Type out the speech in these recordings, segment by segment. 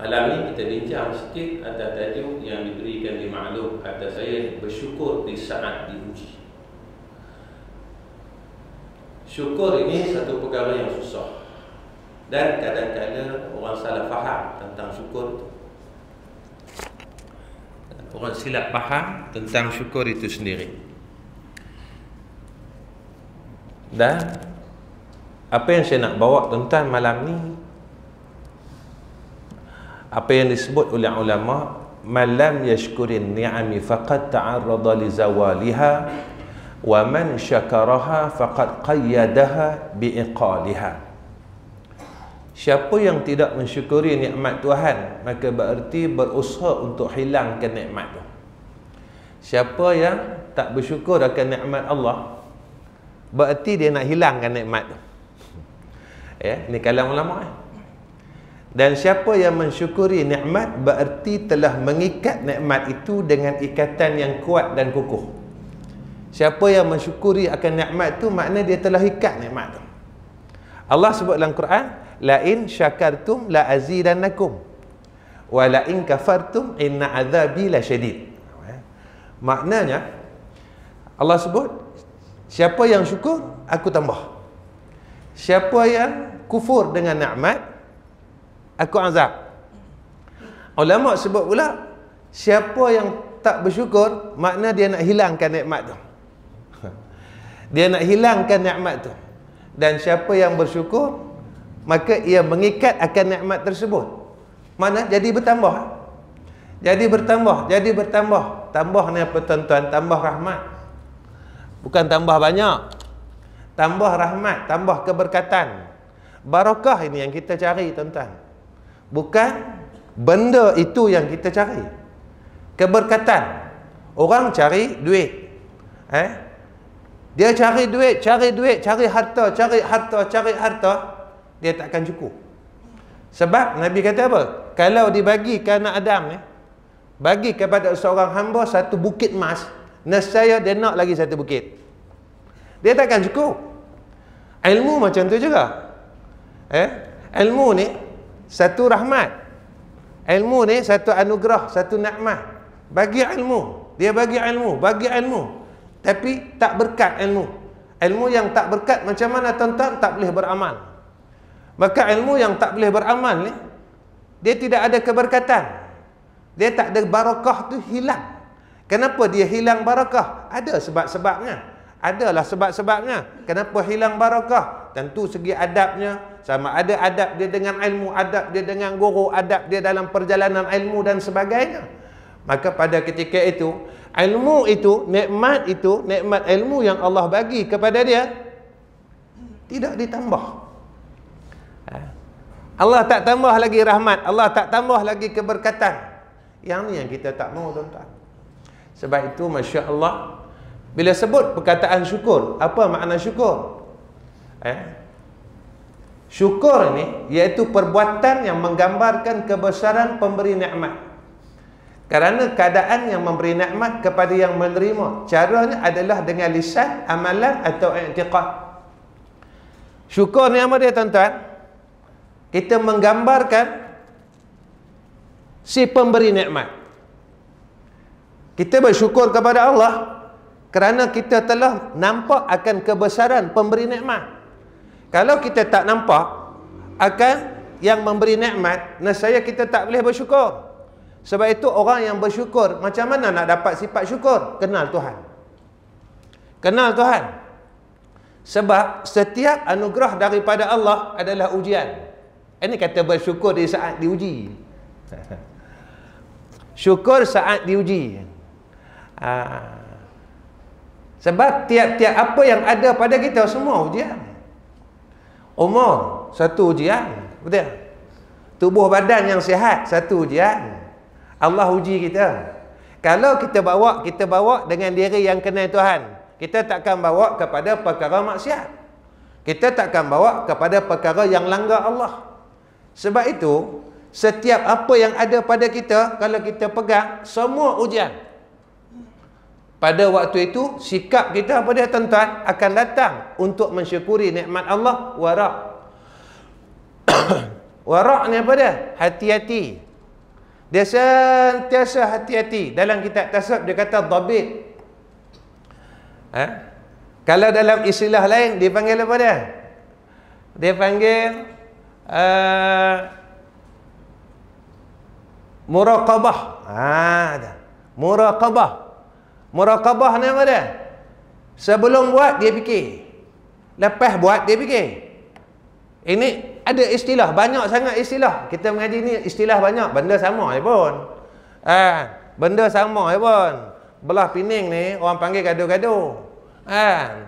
Malam ni kita bincang sikit atas tajuk yang diberikan di maklum atas saya, bersyukur di saat diuji. Syukur ini satu perkara yang susah, dan kadang-kadang orang salah faham tentang syukur itu. Orang silap faham tentang syukur itu sendiri. Dan apa yang saya nak bawa tuan-tuan malam ni, apa yang disebut oleh ulama, man lam yashkurin ni'ami faqad ta'arrada li zawaliha, wa man syakaraha faqad qayyadaha bi'iqaliha. Siapa yang tidak mensyukuri nikmat Tuhan, maka bererti berusaha untuk hilangkan nikmat itu. Siapa yang tak bersyukur akan nikmat Allah, bererti dia nak hilangkan nikmat itu. Ini kalam ulama. Dan siapa yang mensyukuri nikmat, bererti telah mengikat nikmat itu dengan ikatan yang kuat dan kukuh. Siapa yang mensyukuri akan nikmat tu, makna dia telah ikat nikmat tu. Allah sebut dalam Quran, la in syakartum la azidannakum wa la in kafartum inna azabi lasyadid. Maknanya Allah sebut, siapa yang syukur aku tambah, siapa yang kufur dengan nikmat aku azab. Ulama sebut pula, siapa yang tak bersyukur makna dia nak hilangkan nikmat tu. Dia nak hilangkan nikmat tu. Dan siapa yang bersyukur, maka ia mengikat akan nikmat tersebut. Mana jadi bertambah. Jadi bertambah, jadi bertambah. Tambah ni apa tuan-tuan? Tambah rahmat. Bukan tambah banyak. Tambah rahmat, tambah keberkatan. Barakah ini yang kita cari tuan-tuan. Bukan benda itu yang kita cari. Keberkatan. Orang cari duit. Dia cari duit, cari duit, cari harta, cari harta, cari harta. Dia takkan cukup. Sebab Nabi kata apa? Kalau dibagi ke anak Adam ni, bagi kepada seorang hamba satu bukit emas, nescaya dia nak lagi satu bukit. Dia takkan cukup. Ilmu macam tu juga. Ilmu ni satu rahmat. Ilmu ni satu anugerah, satu nikmat. Bagi ilmu, dia bagi ilmu, bagi ilmu. Tapi tak berkat ilmu. Ilmu yang tak berkat macam mana tuan-tuan? Tak boleh beramal. Maka ilmu yang tak boleh beramal ni, dia tidak ada keberkatan. Dia tak ada barakah tu, hilang. Kenapa dia hilang barakah? Ada sebab-sebabnya. Adalah sebab-sebabnya. Kenapa hilang barakah? Tentu segi adabnya. Sama ada adab dia dengan ilmu, adab dia dengan guru, adab dia dalam perjalanan ilmu dan sebagainya. Maka pada ketika itu, ilmu itu, nikmat ilmu yang Allah bagi kepada dia, tidak ditambah. Allah tak tambah lagi rahmat, Allah tak tambah lagi keberkatan. Yang ni yang kita tak mahu tuan-tuan. Sebab itu, Masya Allah, bila sebut perkataan syukur, apa makna syukur? Syukur ni, iaitu perbuatan yang menggambarkan kebesaran pemberi nikmat. Kerana keadaan yang memberi nikmat kepada yang menerima, caranya adalah dengan lisan, amalan atau i'tiqad. Syukur ni apa dia tuan-tuan? Kita menggambarkan si pemberi nikmat. Kita bersyukur kepada Allah kerana kita telah nampak akan kebesaran pemberi nikmat. Kalau kita tak nampak akan yang memberi nikmat, nescaya kita tak boleh bersyukur. Sebab itu orang yang bersyukur, macam mana nak dapat sifat syukur? Kenal Tuhan. Kenal Tuhan. Sebab setiap anugerah daripada Allah adalah ujian. Ini kata bersyukur di saat diuji. Syukur saat diuji. Sebab tiap-tiap apa yang ada pada kita semua ujian. Umur satu ujian, betul? Tubuh badan yang sihat satu ujian. Allah uji kita. Kalau kita bawa dengan diri yang kenal Tuhan. Kita takkan bawa kepada perkara maksiat. Kita takkan bawa kepada perkara yang langgar Allah. Sebab itu, setiap apa yang ada pada kita, kalau kita pegang, semua ujian. Pada waktu itu, sikap kita pada tuan-tuan akan datang untuk mensyukuri nikmat Allah. Warak. Warak ni apa dia? Hati-hati. Dia sentiasa hati-hati. Dalam kitab tasawuf dia kata dhabit. Kalau dalam istilah lain dia panggil apa dia? Dia panggil muraqabah. Muraqabah. Muraqabah ni apa dia? Sebelum buat dia fikir. Lepas buat dia fikir. Ini ada istilah, banyak sangat istilah. Kita mengaji ni istilah banyak, benda sama je pun. Benda sama je pun. Belah pining ni orang panggil gaduh-gaduh.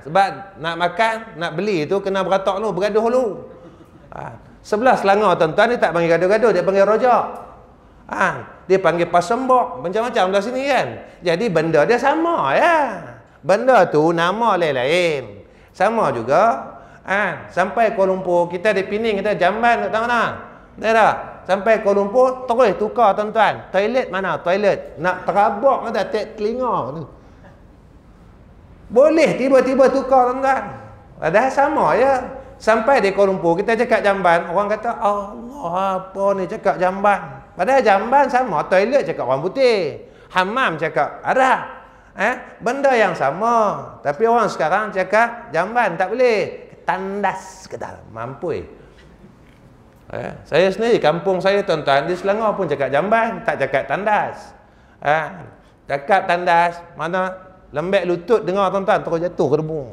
Sebab nak makan, nak beli tu kena beratok dulu, bergaduh dulu. Sebelah Selangor tuan-tuan ni tak panggil gaduh-gaduh, dia panggil rojak. Dia panggil pasembok, macam-macam dah sini kan. Jadi benda dia sama ya. Benda tu nama lain-lain. Sama juga. Sampai Kuala Lumpur, kita di Pening kita jamban, tak tahu. Betul tak? Sampai Kuala Lumpur terus tukar tuan-tuan. Toilet mana? Toilet. Nak terabak dah tak telinga tu. Boleh tiba-tiba tukar tuan-tuan. Padahal sama ya. Sampai di Kuala Lumpur kita cakap jamban, orang kata, "Allah, apa ni cakap jamban?" Padahal jamban sama, toilet cakap orang putih, hammam cakap Arab. Benda yang sama. Tapi orang sekarang cakap jamban tak boleh. Tandas ke dalam, mampu. Saya sendiri, kampung saya tuan-tuan, di Selangor pun cakap jamban, tak cakap tandas. Cakap tandas, mana lembek lutut dengar tuan-tuan, terus jatuh kerbung.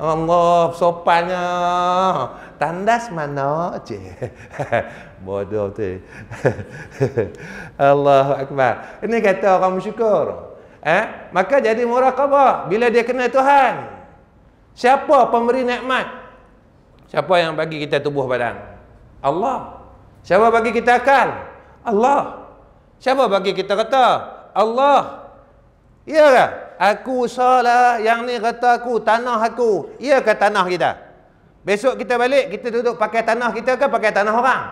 Allah, sopannya. Tandas mana? Bodoh tu. Allahu Akbar. Ini kata orang bersyukur. Maka jadi muraqabah bila dia kenal Tuhan. Siapa pemberi nikmat? Siapa yang bagi kita tubuh badan? Allah. Siapa bagi kita akal? Allah. Siapa bagi kita kata? Allah. Ya ke? Aku salah, yang ni kata aku, tanah aku. Ya ke tanah kita? Besok kita balik, kita duduk pakai tanah kita ke pakai tanah orang?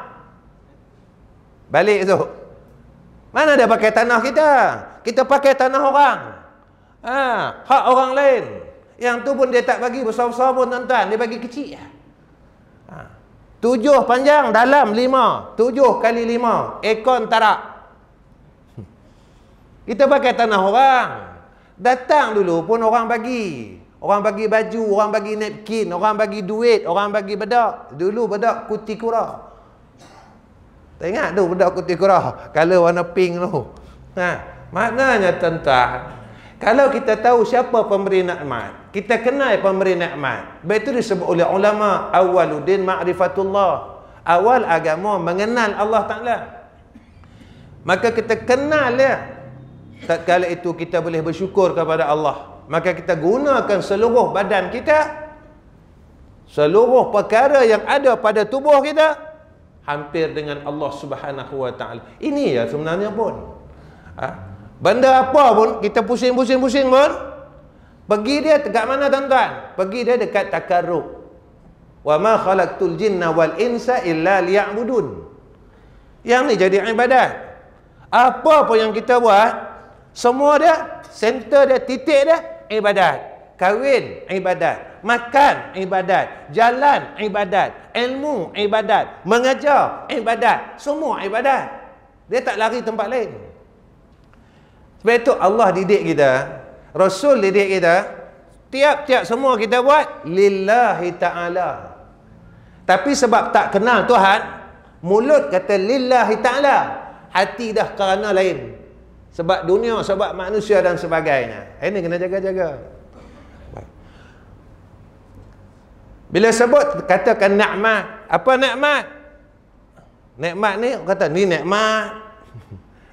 Balik esok. Mana dia pakai tanah kita? Kita pakai tanah orang. Hak orang lain. Yang tu pun dia tak bagi besar-besar pun tuan-tuan. Dia bagi kecil. 7 panjang, dalam 5. 7 kali 5. Ekon tarak. Kita pakai tanah orang. Datang dulu pun orang bagi. Orang bagi baju, orang bagi napkin, orang bagi duit, orang bagi bedak. Dulu bedak kuti kura. Tak ingat tu bedak kuti kura. Color warna pink tu. Maknanya tuan-tuan, kalau kita tahu siapa pemberi nikmat, kita kenal pemberi nikmat. Itu disebut oleh ulama, awwaluddin ma'rifatullah. Awal agama mengenal Allah Taala. Maka kita kenal dia. Tatkala itu kita boleh bersyukur kepada Allah. Maka kita gunakan seluruh badan kita. Seluruh perkara yang ada pada tubuh kita hampir dengan Allah Subhanahu wa Taala. Ini ya sebenarnya pun. Benda apa pun, kita pusing-pusing-pusing pun, pergi dia dekat mana tuan-tuan? Pergi dia dekat takarrub. وَمَا خَلَقْتُ الْجِنَّ وَالْإِنْسَ إِلَّا لِيَعْبُدُونَ. Yang ni jadi ibadat. Apa pun yang kita buat, semua dia, center dia, titik dia, ibadat. Kahwin, ibadat. Makan, ibadat. Jalan, ibadat. Ilmu, ibadat. Mengajar, ibadat. Semua ibadat. Dia tak lari tempat lain. Sebab itu Allah didik kita, Rasul didik kita, tiap-tiap semua kita buat lillahi ta'ala. Tapi sebab tak kenal Tuhan, mulut kata lillahi ta'ala, hati dah kerana lain. Sebab dunia, sebab manusia dan sebagainya. Ini kena jaga-jaga. Bila sebut katakan nikmat, apa nikmat? Nikmat ni kata ni nikmat.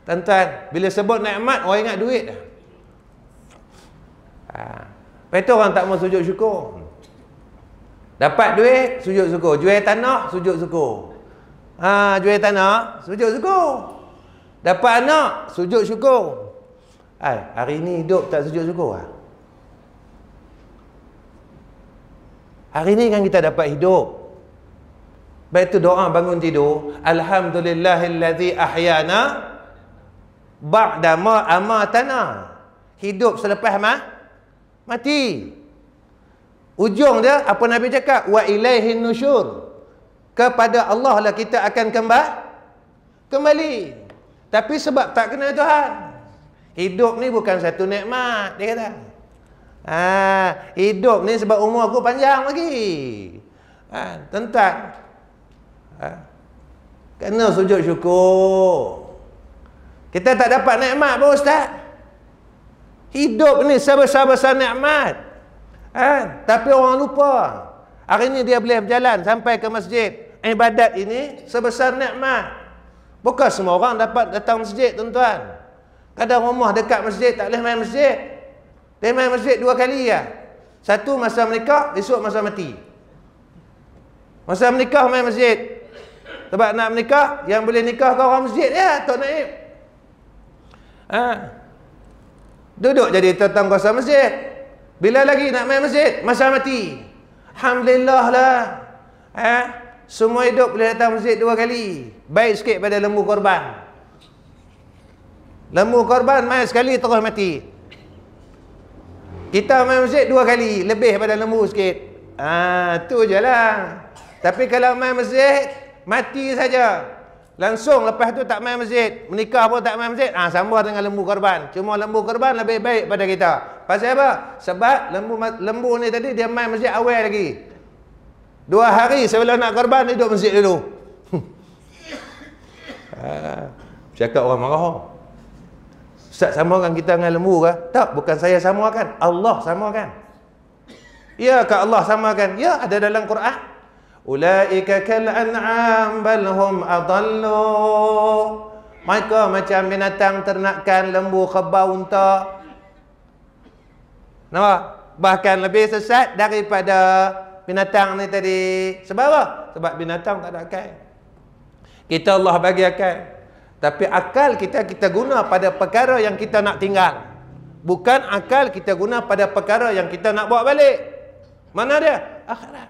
Tuan-tuan, bila sebut nikmat, orang ingat duit. Lepas tu orang tak mahu sujud syukur. Dapat duit, sujud syukur. Jual tanah, sujud syukur. Jual tanah, sujud syukur. Dapat anak, sujud syukur. Hari ni hidup tak sujud syukur? Hari ni kan kita dapat hidup. Lepas tu doa bangun tidur. Alhamdulillahillazi ahyana ba'dama amatana. Hidup selepas mati. Ujung dia apa Nabi cakap? Wa ilaihin nusyur. Kepada Allah lah kita akan kembali. Tapi sebab tak kenal Tuhan, hidup ni bukan satu nikmat, dia kata. Hidup ni sebab umur aku panjang lagi. Tentuan, kena sujud syukur. Kita tak dapat nikmat pun, Ustaz. Hidup ni sebesar-besar nikmat. Tapi orang lupa. Hari ni dia boleh berjalan sampai ke masjid. Ibadat ini sebesar nikmat. Bukan semua orang dapat datang masjid, tuan-tuan. Kadang rumah dekat masjid tak boleh main masjid. Dia main masjid dua kali ya. Satu masa menikah, esok masa mati. Masa menikah main masjid. Sebab nak menikah, yang boleh nikah ke orang masjid ya, Tok Naib. Duduk jadi tetakuasa masjid. Bila lagi nak main masjid? Masa mati. Alhamdulillah lah. Semua hidup boleh datang masjid dua kali. Baik sikit pada lembu korban. Lembu korban main sekali terus mati. Kita main masjid dua kali, lebih pada lembu sikit. Tu je lah. Tapi kalau main masjid, mati saja. Langsung lepas tu tak main masjid. Menikah pun tak main masjid. Sama dengan lembu korban. Cuma lembu korban lebih baik pada kita. Pasal apa? Sebab lembu ni tadi dia main masjid awal lagi. Dua hari sebelum nak korban, duduk masjid dulu. Cakap orang marah. Ustaz, samakan kita dengan lembu ke? Tak, bukan saya samakan. Allah samakan. Ya, kat Allah samakan. Ya, ada dalam Quran. Ulaika kal an'am bal hum adallu. Mereka macam binatang ternakan, lembu, kebau, unta. Nampak? Bahkan lebih sesat daripada binatang ni tadi. Sebab apa? Sebab binatang tak ada akal. Kita Allah bagi akal. Tapi akal kita guna pada perkara yang kita nak tinggal. Bukan akal kita guna pada perkara yang kita nak bawa balik. Mana dia? Akhirat.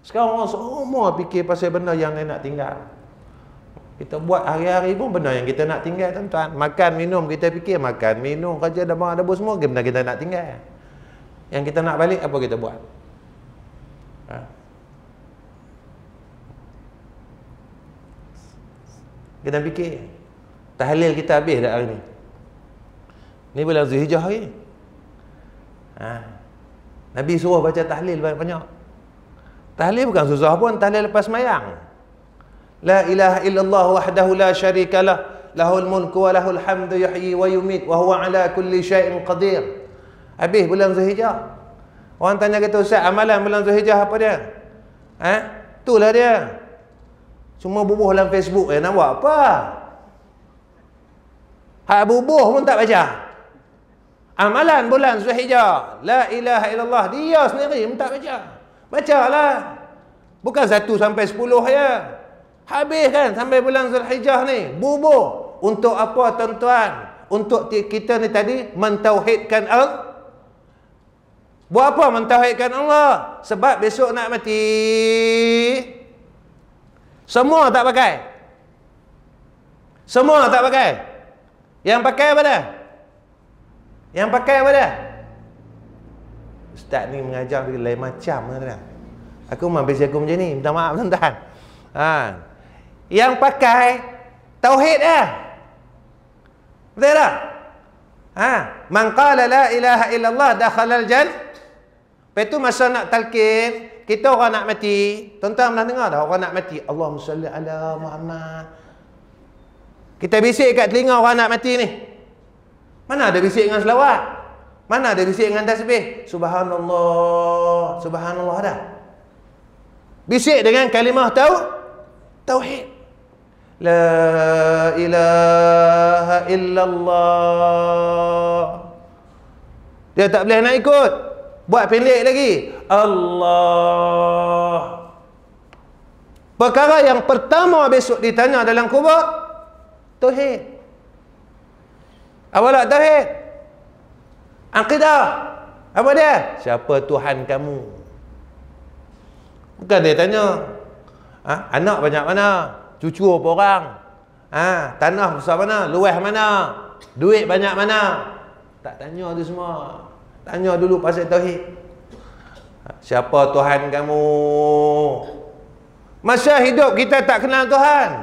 Sekarang orang semua fikir pasal benda yang dia nak tinggal. Kita buat hari-hari pun benda yang kita nak tinggal, tuan-tuan. Makan, minum, kita fikir makan, minum, kerja, dabang, dabur, semua benda kita nak tinggal. Yang kita nak balik, apa kita buat? Kita fikir. Tahlil kita habis dah hari ni. Ni bulan Zulhijjah hari. Nabi suruh baca tahlil banyak-banyak. Tahlil bukan susah pun, tahlil lepas mayang. La ilaha illallah wahdahu la syarikalah, lahul mulku wa lahul hamdu yuhyi wa yumit, wa huwa ala kulli syai'in qadir. Habis bulan Zulhijjah. Orang tanya kita, Ustaz, amalan bulan Zulhijjah apa dia? Itulah dia. Cuma bubuh dalam Facebook, nak buat apa? Hak bubuh pun tak baca. Amalan bulan Zulhijjah, la ilaha illallah, dia sendiri pun tak baca. Bacalah. Bukan 1 sampai 10 ya. Habis kan sampai bulan Zulhijjah ni. Bubur. Untuk apa, tuan-tuan? Untuk kita ni tadi mentauhidkan Allah. Buat apa mentauhidkan Allah? Sebab besok nak mati. Semua tak pakai. Semua tak pakai. Yang pakai apa dah? Yang pakai apa dah? Ustaz ni mengajar lain macam, tuan-tuan. Aku memang biasa aku macam ni. Minta maaf, tuan-tuan. Yang pakai tauhid lah. Betul tak? Man qala la ilaha illallah dakhalal jannah. Lepas tu masa nak talqin, kita orang nak mati. Tuan-tuan pernah dengar dah orang nak mati? Allahumma salli ala Muhammad. Kita bisik kat telinga orang nak mati ni. Mana ada bisik dengan selawat? Mana ada bisik dengan tasbih? Subhanallah. Subhanallah dah. Bisik dengan kalimah tauhid. La ilaha illallah. Dia tak boleh nak ikut. Buat pendek lagi. Allah. Perkara yang pertama besok ditanya dalam kubur, tauhid. Awal tak tauhid? Akidah. Apa dia? Siapa Tuhan kamu? Bukan dia tanya anak banyak mana, cucu apa orang, tanah besar mana, luas mana, duit banyak mana. Tak tanya tu semua. Tanya dulu pasal tauhid. Siapa Tuhan kamu? Masa hidup kita tak kenal Tuhan.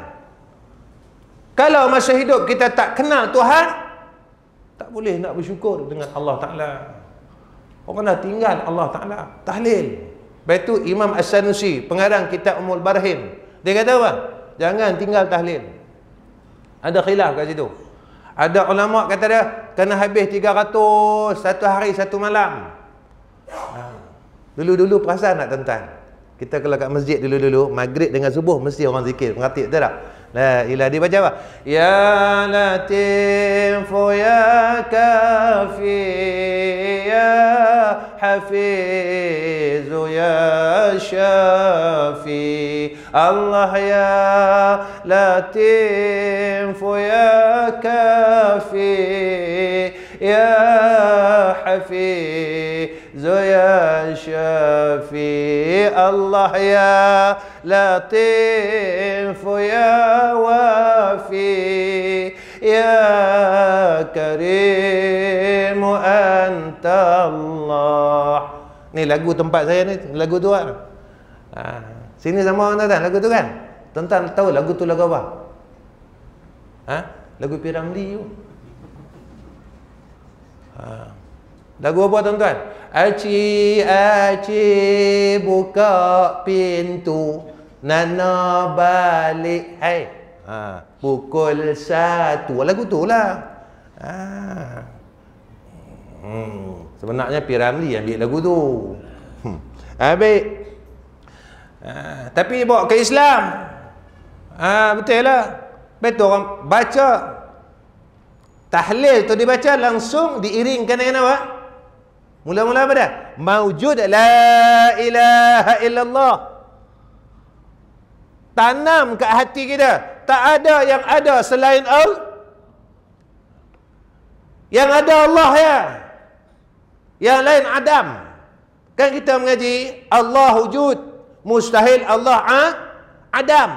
Kalau masa hidup kita tak kenal Tuhan, tak boleh nak bersyukur dengan Allah Ta'ala. Orang dah tinggal Allah Ta'ala. Tahlil. Lepas tu Imam As-Sanusi, pengarang kitab Ummul Barhin, dia kata apa? Jangan tinggal tahlil. Ada khilaf kat situ. Ada ulama' kata dia, kena habis 300 satu hari satu malam. Dulu-dulu perasan nak tuan-tuan, kita kalau kat masjid dulu-dulu, maghrib dengan subuh mesti orang zikir, mengatib betul tak? La ilaha, dia baca apa? Ya Latifu ya Kafi ya Hafizu ya Syafi Allah ya Latifu ya Kafi ya Hafizu ya Syafi Allah ya Latifu ya وافي يا كريم أنت الله. Ni lagu tempat saya ni, lagu tu kan? Sini sama orang tuan-tuan, lagu tu kan? Tuan-tuan tahu lagu tu lagu apa? Ha? Lagu Piramli tu. Ha. Lagu apa tuan-tuan? Aci, aci, buka pintu, Nana balik, hai. Ha, pukul 1. Lagu tu lah. Ha. Sebenarnya Piramli ambil lagu tu. Ambil. Ha, tapi bawa ke Islam. Ha, betul lah. Betul orang baca. Tahlil tu dibaca langsung diiringkan dengan apa? Mula-mula apa dah? Mawjud la ilaha illallah. Tanam kat hati kita. Tak ada yang ada selain Allah. Yang ada Allah ya. Yang lain Adam. Kan kita mengaji Allah wujud. Mustahil Allah Adam.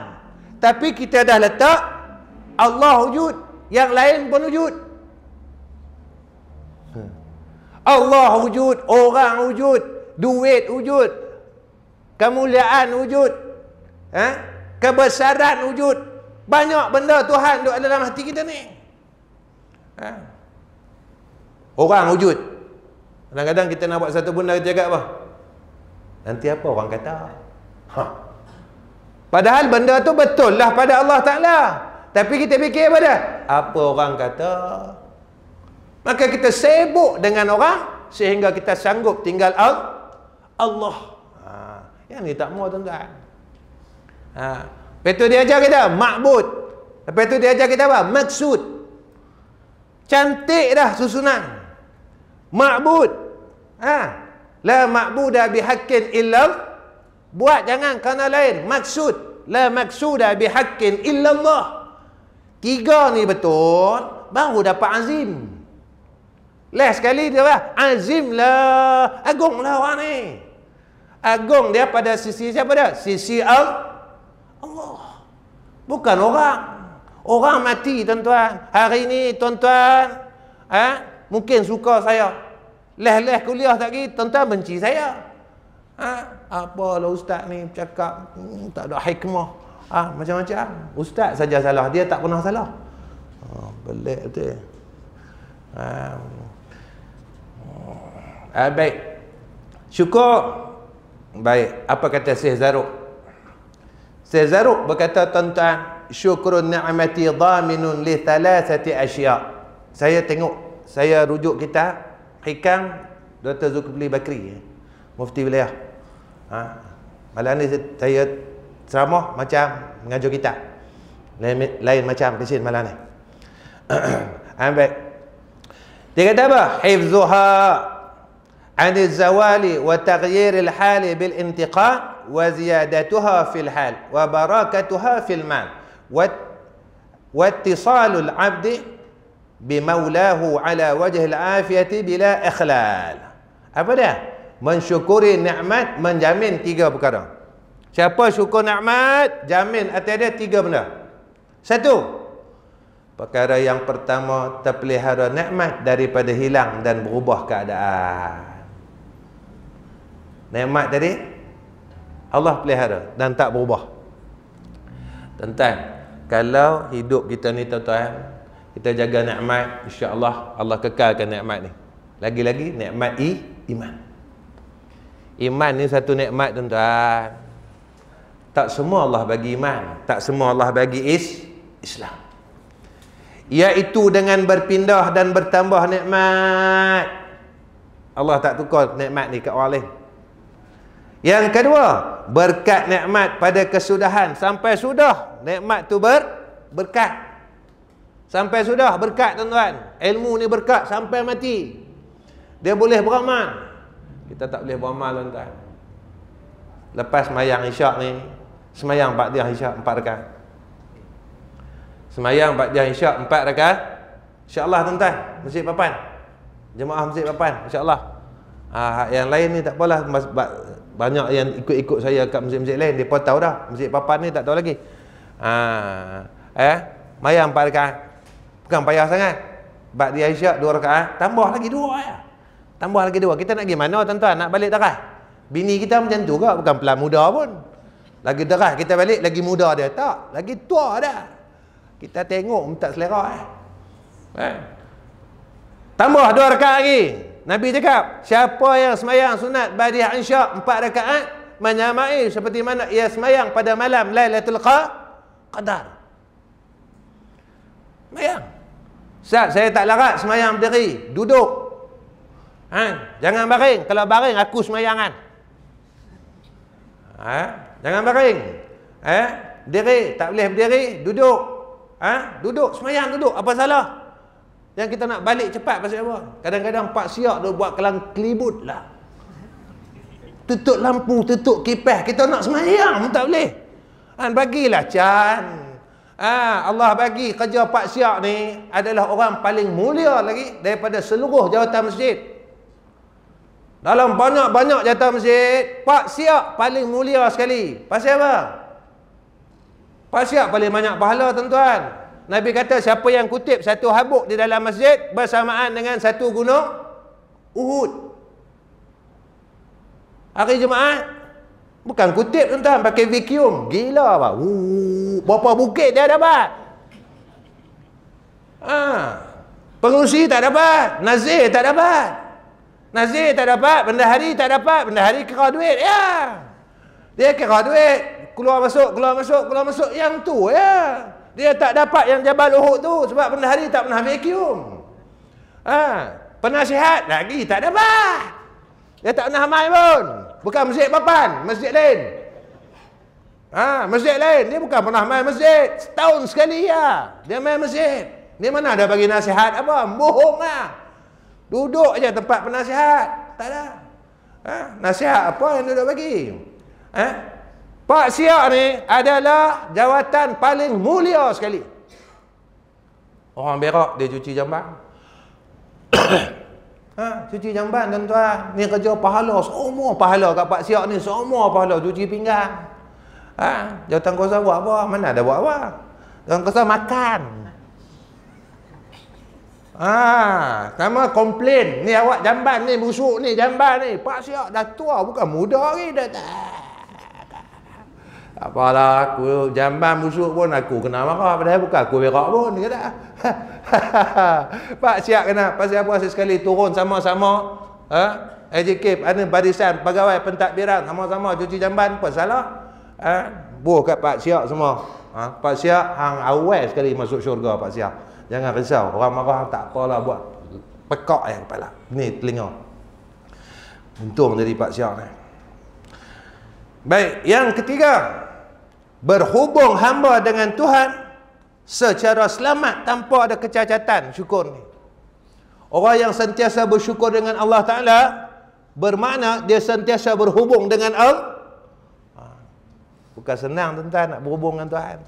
Tapi kita dah letak Allah wujud. Yang lain pun wujud. Allah wujud. Orang wujud. Duit wujud. Kemuliaan wujud. Ha? Kebesaran wujud. Banyak benda Tuhan duduk dalam hati kita ni. Ha? Orang wujud. Kadang-kadang kita nak buat satu benda, kita cakap apa? Nanti apa orang kata? Ha. Padahal benda tu betul lah pada Allah Ta'ala. Tapi kita fikir apa dah? Apa orang kata? Maka kita sibuk dengan orang sehingga kita sanggup tinggal Allah. Ha. Yang ni tak mahu tuan-tuan. Ha. Lepas tu dia ajar kita ma'bud. Lepas tu dia ajar kita apa? Maksud. Cantik dah susunan ma'bud. Ha. La ma'buda bihaqqin illa. Buat jangan kerana lain. Maksud. La maksuda bihaqqin illallah. Tiga ni betul, baru dapat azim. Last sekali dia apa? Azim lah. Agung lah orang ni. Agung dia pada sisi siapa dah? Sisi Allah. Bukan orang. Orang mati tuan-tuan. Hari ni tuan-tuan mungkin suka saya. Leh-leh kuliah tak pergi, tuan-tuan benci saya. Apalah ustaz ni cakap tak ada hikmah. Macam-macam. Ustaz saja salah, dia tak pernah salah. Pelik betul. Baik. Syukur. Baik. Apa kata Syekh Zaruk? Syekh Zaruk berkata, tuan-tuan, syukrun ni'mati dhaminun li thalathati asya'. Saya tengok, saya rujuk kita hikam Doktor Zulkifli Bakri, mufti wilayah. Malam ni saya ceramah macam mengajar kita. Lain macam pesin malam ni. Ambil. Dia kata apa? Hifzuha anil zawali wa taghyiril hali bil intiqa' وزيادتها في الحال وبركتها في المال واتصال العبد بمولاه على وجه العافية بلا إخلال. Apa dia? Mensyukuri nikmat, menjamin tiga perkara. Siapa syukur nikmat, jamin atas dia tiga benda. Satu, perkara yang pertama, terpelihara nikmat daripada hilang dan berubah keadaan. Nikmat tadi Allah pelihara dan tak berubah. Tentang Kalau hidup kita ni tuan-tuan, kita jaga nikmat, insya-Allah Allah kekalkan nikmat ni. Lagi-lagi nikmat iman. Iman ni satu nikmat tuan-tuan. Tak semua Allah bagi iman, tak semua Allah bagi Islam. Iaitu dengan berpindah dan bertambah nikmat. Allah tak tukar nikmat ni kat orang lain. Yang kedua, berkat nikmat pada kesudahan, sampai sudah nikmat tu berkat. Sampai sudah berkat tuan-tuan. Ilmu ni berkat sampai mati. Dia boleh beramal. Kita tak boleh beramal tuan-tuan. Lepas semayang isyak ni, semayang ba'diyah isyak 4 rakaat. Semayang ba'diyah isyak 4 rakaat. Insya-Allah tuan-tuan, Masjid Papan. Jemaah Masjid Papan, insya-Allah. Yang lain ni tak apalah, banyak yang ikut-ikut saya kat masjid-masjid lain, depa tahu dah. Masjid Papan ni tak tahu lagi. Semayang 4 rakaat. Bukan payah sangat. Bak dia isyak 2 rakaat, tambah lagi 2 ya. Tambah lagi 2. Kita nak pergi mana tuan-tuan? Nak balik deras. Bini kita macam tu ke? Bukan pelan muda pun. Lagi deras kita balik, lagi muda dia. Tak, lagi tua dah. Kita tengok tak selera Tambah 2 rakaat lagi. Nabi cakap, siapa yang semayang sunat ba'diyah isyak 4 rakaat menyamai seperti mana ia semayang pada malam Lailatul Qadar. Semayang. Ustaz, saya tak larat semayang berdiri, duduk. Jangan baring. Kalau baring aku semayangan. Jangan baring. Berdiri, tak boleh berdiri, duduk. Duduk semayang, duduk. Apa salah? Yang kita nak balik cepat pasal apa? Kadang-kadang pak siak dia buat kelang kelibut lah. Tutup lampu, tutup kipas. Kita nak semayang pun tak boleh. Bagilah can. Allah bagi kerja pak siak ni adalah orang paling mulia lagi daripada seluruh jawatan masjid. Dalam banyak-banyak jawatan masjid, pak siak paling mulia sekali. Pasal apa? Pak siak paling banyak pahala tuan-tuan. Nabi kata siapa yang kutip satu habuk di dalam masjid bersamaan dengan satu gunung Uhud. Hari Jumaat bukan kutip tuan-tuan, pakai vacuum. Gila apa? Berapa bukit dia dapat? Pengurusi tak dapat, nazir tak dapat. Nazir tak dapat, bendahari tak dapat, bendahari kira duit. Ya. Dia kira duit, keluar masuk, keluar masuk, keluar masuk yang tu ya. Dia tak dapat yang Jabal Uhud tu sebab bendahari tak pernah vacuum. Penasihat lagi tak dapat. Dia tak pernah mai pun. Bukan Masjid Papan, masjid lain. Masjid lain. Dia bukan pernah main masjid. Setahun sekali ya. Dia main masjid. Dia mana ada bagi nasihat apa? Bohong lah. Duduk je tempat penasihat. Tak ada. Nasihat apa yang duduk bagi? Pak siak ni adalah jawatan paling mulia sekali. Orang Berak dia cuci jamban. Cuci jamban tuan-tuan. Ni kerja pahala. Semua pahala kat pak siak ni. Semua pahala. Cuci pinggan. Jawatan kuasa buat apa? Mana ada buat apa? Jawatan kuasa makan. Sama komplain. Ni awak jamban ni busuk ni. Jamban ni. Pak siak dah tua. Bukan muda lagi. Dah tak apalah. Aku jamban busuk pun aku kena marah. Padahal bukan aku Berak pun. Dia kata. Pak siak kena. Pasal apa sekali turun sama-sama. AJK ada barisan pegawai pentadbiran. Sama-sama cuci jamban. Apa salah? Buh kat pak siak semua. Pak siak hang awal sekali masuk syurga pak siak. Jangan risau. Orang marah tak apalah buat. Pekak yang kepala. Ni telinga. Untung jadi pak siak ni. Baik, yang ketiga, berhubung hamba dengan Tuhan secara selamat tanpa ada kecacatan. Syukur ni. Orang yang sentiasa bersyukur dengan Allah Ta'ala bermakna dia sentiasa berhubung dengan Allah. Bukan senang tuan-tuan nak berhubung dengan Tuhan.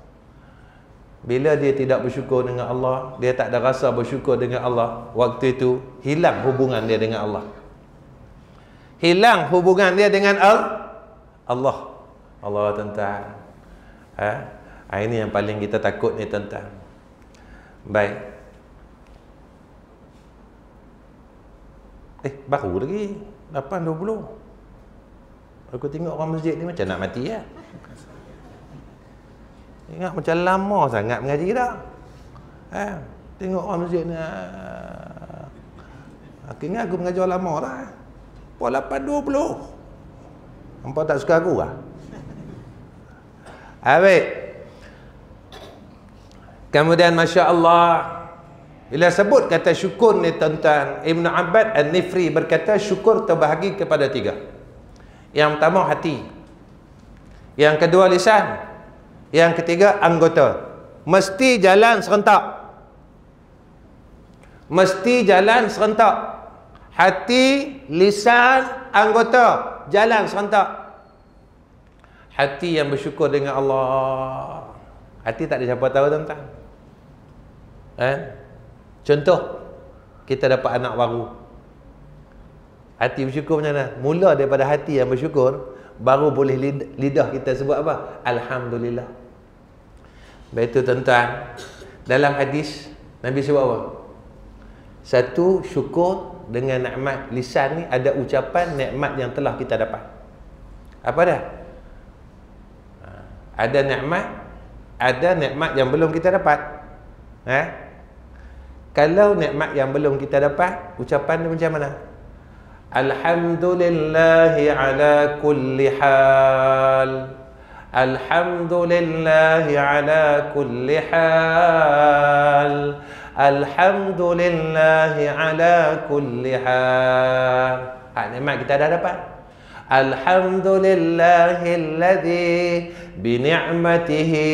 Bila dia tidak bersyukur dengan Allah, dia tak ada rasa bersyukur dengan Allah, waktu itu hilang hubungan dia dengan Allah. Hilang hubungan dia dengan Allah. Allah tuan-tuan. Ini yang paling kita takut ni tuan-tuan. Baik. Baru lagi 8.20. Aku tengok orang masjid ni macam nak mati ya. Ingat macam lama sangat mengaji kita. Tengok orang masjid ni. Aku ingat aku mengajar lama lah. Pukul 8.20. Hampa tak suka aku lah. Baik. Kemudian Masya Allah, bila sebut kata syukur ni tuan-tuan, Ibnu 'Abad al-Nifri berkata syukur terbahagi kepada tiga. Yang pertama hati, yang kedua lisan, yang ketiga anggota. Mesti jalan serentak. Mesti jalan serentak. Hati, lisan, anggota jalan serentak. Hati yang bersyukur dengan Allah, hati tak ada siapa tahu tuan-tuan. Contoh, kita dapat anak baru, hati bersyukur macam mana? Mula daripada hati yang bersyukur, baru boleh lidah kita sebut apa? Alhamdulillah. Baik itu tuan-tuan, dalam hadis Nabi sebut apa? Satu, syukur dengan nikmat lisan ni ada ucapan nikmat yang telah kita dapat. Apa dah? Ada nikmat yang belum kita dapat. Kalau nikmat yang belum kita dapat, ucapan dia macam mana? Alhamdulillahi ala kulli hal. Alhamdulillahi ala kulli hal. Alhamdulillahi ala kulli hal. Nikmat kita dah dapat. Alhamdulillahilladzi bini'matihi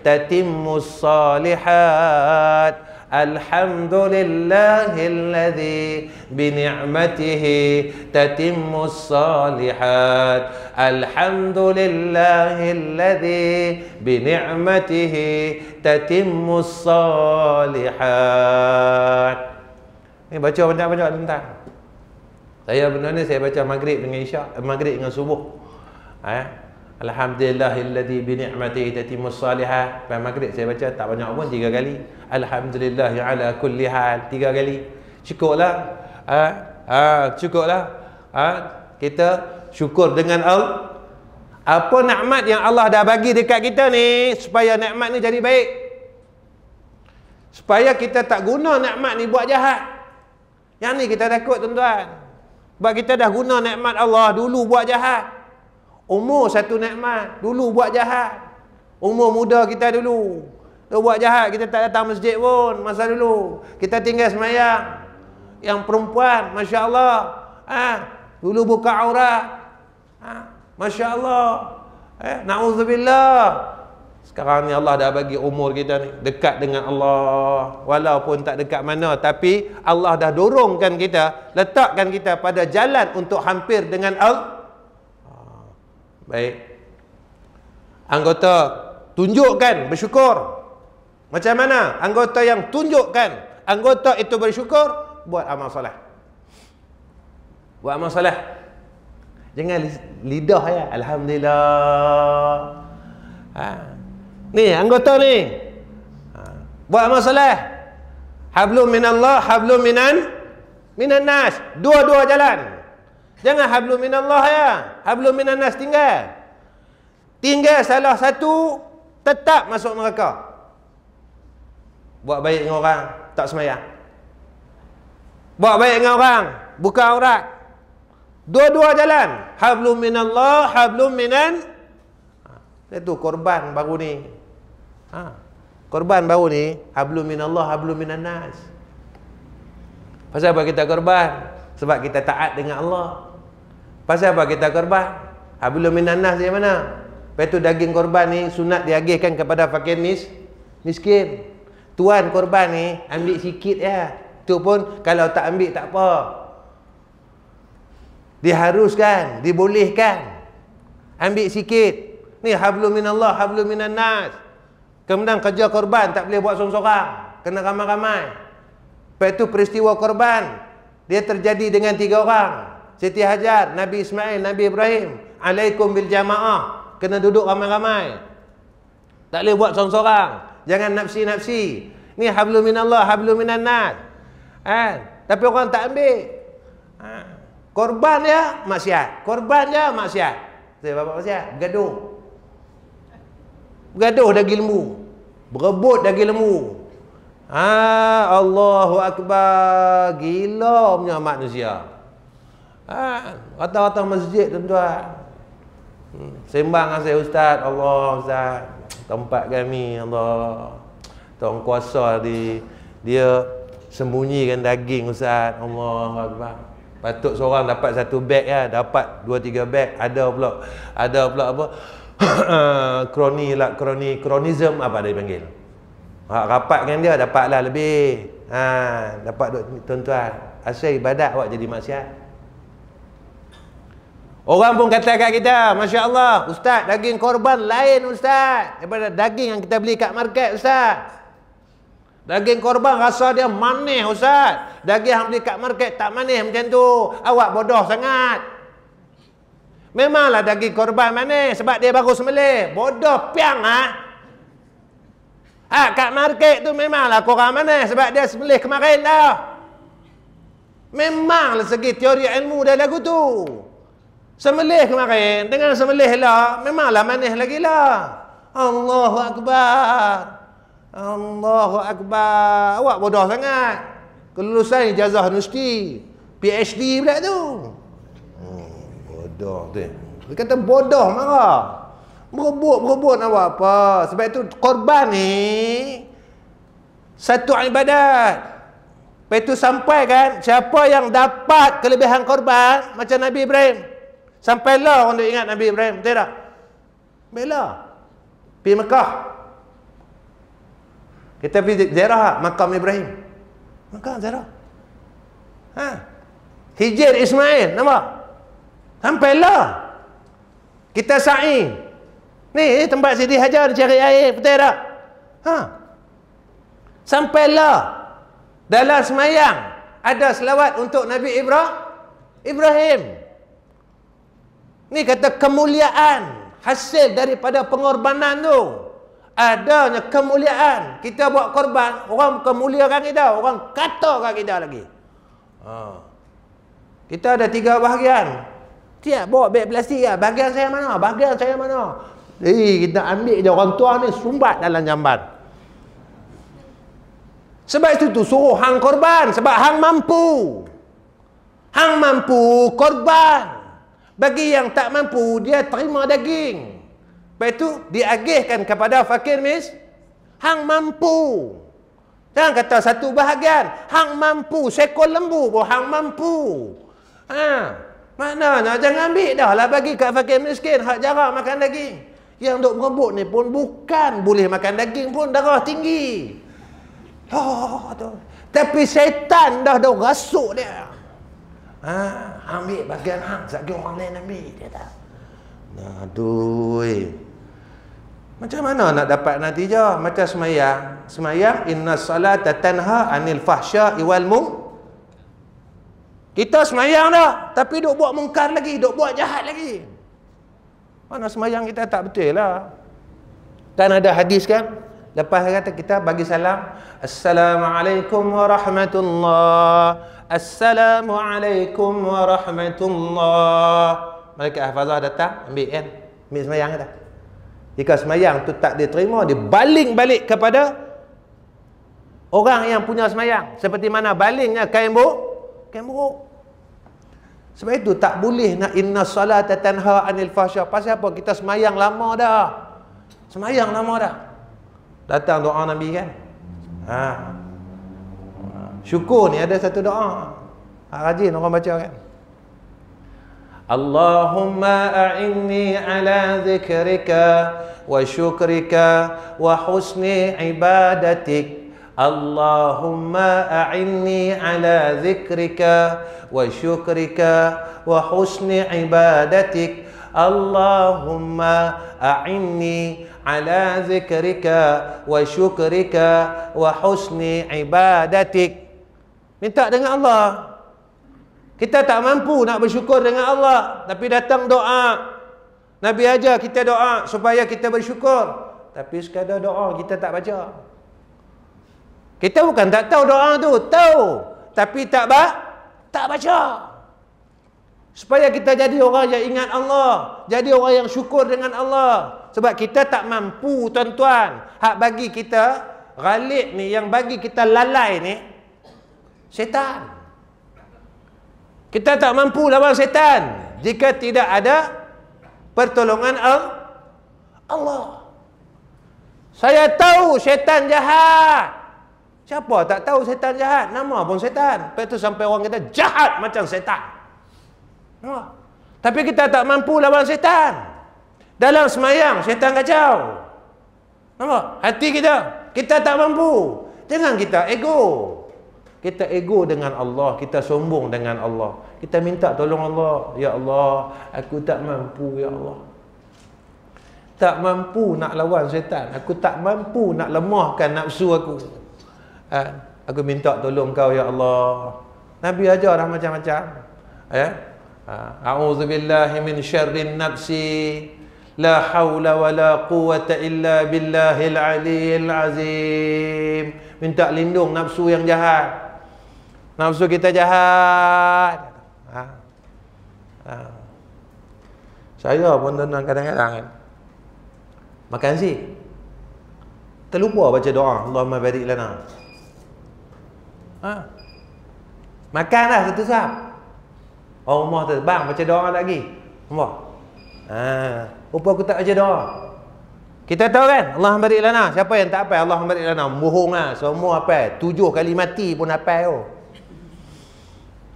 tatimmus salihat. Alhamdulillahilladzi bini'matihi tatimmus salihat. Alhamdulillahilladzi bini'matihi tatimmus salihat. Ni baca banyak-banyak tentang. Saya benda ni saya baca maghrib dengan isyak, maghrib dengan subuh. Alhamdulillahilladzi bi ni'matihi tatimmus salihat. Pada maghrib saya baca tak banyak pun 3 kali. Alhamdulillah ala kulli hal 3 kali. Cukuplah. Cukuplah. Kita syukur dengan Allah. Apa nikmat yang Allah dah bagi dekat kita ni supaya nikmat ni jadi baik. Supaya kita tak guna nikmat ni buat jahat. Yang ni kita takut tuan-tuan. Sebab kita dah guna nikmat Allah dulu buat jahat. Umur satu nikmat, dulu buat jahat. Umur muda kita dulu, dulu buat jahat, kita tak datang masjid pun masa dulu. Kita tinggal semayang. Yang perempuan, Masya Allah, dulu buka aurat, Masya Allah, na'udzubillah. Sekarang ni Allah dah bagi umur kita ni dekat dengan Allah. Walaupun tak dekat mana, tapi Allah dah dorongkan kita, letakkan kita pada jalan untuk hampir dengan Allah. Baik. Anggota tunjukkan bersyukur. Macam mana? Anggota yang tunjukkan, anggota itu bersyukur, buat amal soleh. Buat amal soleh. Jangan lidah ya, alhamdulillah. Ni anggota ni. Buat amal soleh. Hablum minallah, hablum minan nas. Dua-dua jalan. Jangan hablum minallah ya, hablum minan nas tinggal. Tinggal salah satu, tetap masuk neraka. Buat baik dengan orang, tak sembahyang. Buat baik dengan orang, buka aurat. Dua-dua jalan. Hablum minallah, hablum minan. Itu korban baru ni. Korban baru ni, hablum minallah, hablum minan nas. Pasal apa kita korban? Sebab kita taat dengan Allah. Pasal apa kita korban? Hablum minan nas dari mana? Lepas tu daging korban ni sunat dihagihkan kepada fakir miskin. Tuan korban ni ambil sikit ya. Tu pun kalau tak ambil tak apa. Diharuskan, dibolehkan. Ambil sikit. Ni hablum minallah, hablum minan nas. Kemudian kerja korban tak boleh buat sorang-sorang. Kena ramai-ramai. Lepas tu peristiwa korban dia terjadi dengan 3 orang. Siti Hajar, Nabi Ismail, Nabi Ibrahim. Alaikum bil jamaah. Kena duduk ramai-ramai. Tak boleh buat sorang-sorang. Jangan nafsi-nafsi. Ni hablum minallah, hablum minan nas. Tapi orang tak ambil. Korban dia maksiat. Korban dia maksiat. Saya bapak maksiat, bergaduh. Bergaduh daging lembu, berebut daging lembu. Ha, Allahu Akbar. Gila punya manusia. Ha, rata-rata masjid tuan-tuan. Sembang dengan saya, Ustaz. Allah, Ustaz, tempat kami, Allah, Tuan Kuasa dia sembunyikan daging, Ustaz. Allahu Akbar. Patut seorang dapat satu beg ya, dapat 2-3 beg. Ada pula apa? kronism apa dia panggil, rapat dengan dia dapatlah lebih, dapat tuan-tuan. Asal ibadat awak jadi maksiat. Orang pun kata kat kita, Masya Allah, Ustaz, daging korban lain Ustaz daripada daging yang kita beli kat market Ustaz. Daging korban rasa dia manis Ustaz, daging yang beli kat market tak manis macam tu. Awak bodoh sangat. Memanglah daging korban manis sebab dia baru sembelih. Bodoh piang ah. Ah, kat market tu memanglah korang manis sebab dia sembelih kemarin dah. Memanglah segi teori ilmu dia lagu tu. Sembelih kemarin dengan sembelih lah memanglah manis lagi lah. Allahu Akbar. Allahu Akbar. Awak bodoh sangat. Kelulusan ijazah universiti, PhD pula tu. Bodoh tu. Dia kata bodoh marah. Berebut-berebut nak buat apa? Sebab itu korban ni satu ibadat. Lepas itu sampai kan, siapa yang dapat kelebihan korban macam Nabi Ibrahim. Sampailah orang duk ingat Nabi Ibrahim, betul tak? Bela. Pergi Mekah. Kita pergi ziarah makam Ibrahim. Mekah ziarah. Ha. Hijr Ismail, nampak? Sampailah kita sa'i ni tempat Siti Hajar cari air, betul tak? Ha. Sampailah dalam semayang ada selawat untuk Nabi Ibrahim. Ni kata kemuliaan hasil daripada pengorbanan tu. Adanya kemuliaan. Kita buat korban, orang kemuliakan kita, orang katakan kita lagi. Ha. Kita ada 3 bahagian. Tiap bawa beg plastik lah. Bahagian saya mana? Bahagian saya mana? Kita ambil je orang tua ni sumbat dalam jamban. Sebab itu tu suruh hang korban. Sebab hang mampu. Hang mampu korban. Bagi yang tak mampu, dia terima daging. Lepas itu diagihkan kepada fakir mis. Hang mampu. Jangan kata satu bahagian. Hang mampu. Seekor lembu pun hang mampu. Haa. Maknanya jangan ambil dah lah bagi kat fakir miskin. Hak jarang makan daging. Yang duk berebut ni pun bukan boleh makan daging pun, darah tinggi. Oh, tu. Tapi syaitan dah rasuk dia. Ha, ambil bagian hang, satgi orang lain ambil dia tak. Aduh. Macam mana nak dapat natijah? Macam semayang. Semayang innas salata tanha 'anil fahsya'i wal munkar. Kita semayang dah, tapi duk buat mungkar lagi, duk buat jahat lagi. Mana semayang kita tak betul lah. Kan ada hadis kan? Lepas kata kita bagi salam, Assalamualaikum warahmatullah. Assalamualaikum warahmatullah. Malaikat hafazah datang, ambil kan? Ambil semayang kita. Jika semayang tu tak diterima, dia baling-balik kepada orang yang punya semayang. Seperti mana balingnya kain buruk. Sebab itu tak boleh nak inna salata tanha 'anil fahsya. Pasal apa? Kita semayang lama dah. Semayang lama dah. Datang doa Nabi kan. Ha. Syukur ni ada satu doa. Hak rajin orang baca kan. Allahumma a'inni 'ala zikrika wa syukrika wa husni ibadatik. Allahumma a'inni ala zikrika wa syukrika wa husni ibadatik. Allahumma a'inni ala zikrika wa syukrika wa husni ibadatik. Minta dengan Allah. Kita tak mampu nak bersyukur dengan Allah, tapi datang doa. Nabi ajar kita doa supaya kita bersyukur. Tapi sekadar doa kita tak baca. Kita bukan tak tahu doa tu, tahu, tapi tak baca. Supaya kita jadi orang yang ingat Allah, jadi orang yang syukur dengan Allah. Sebab kita tak mampu, tuan-tuan. Hak bagi kita ghalib ni, yang bagi kita lalai ni, syaitan. Kita tak mampu lawan syaitan jika tidak ada pertolongan Allah. Saya tahu syaitan jahat. Siapa tak tahu syaitan jahat? Nama pun syaitan. Lepas tu sampai orang kata jahat macam syaitan. Wah. Tapi kita tak mampu lawan syaitan. Dalam semayang, syaitan kacau. Nampak? Hati kita, kita tak mampu. Jangan kita ego. Kita ego dengan Allah, kita sombong dengan Allah. Kita minta tolong Allah. Ya Allah, aku tak mampu, ya Allah. Tak mampu nak lawan syaitan. Aku tak mampu nak lemahkan nafsu aku. Aku minta tolong kau, ya Allah. Nabi ajar dah macam-macam. A'udzubillahi min syarrin nafsi. La hawla wa la quwata illa billahil aliyil azim. Minta lindung nafsu yang jahat. Nafsu kita jahat. Saya pun tuan-tuan kadang-kadang makan nasi terlupa baca doa Allahumma barik lana. Makanlah satu sap. Orang rumah tu, bang baca doa lagi. Nampak? Rupa aku tak baca doa. Kita tahu kan, Allahumma barik lana. Siapa yang tak hafal Allahumma barik lana? Bohong lah, semua hafal. 7 kali mati pun hafal tu.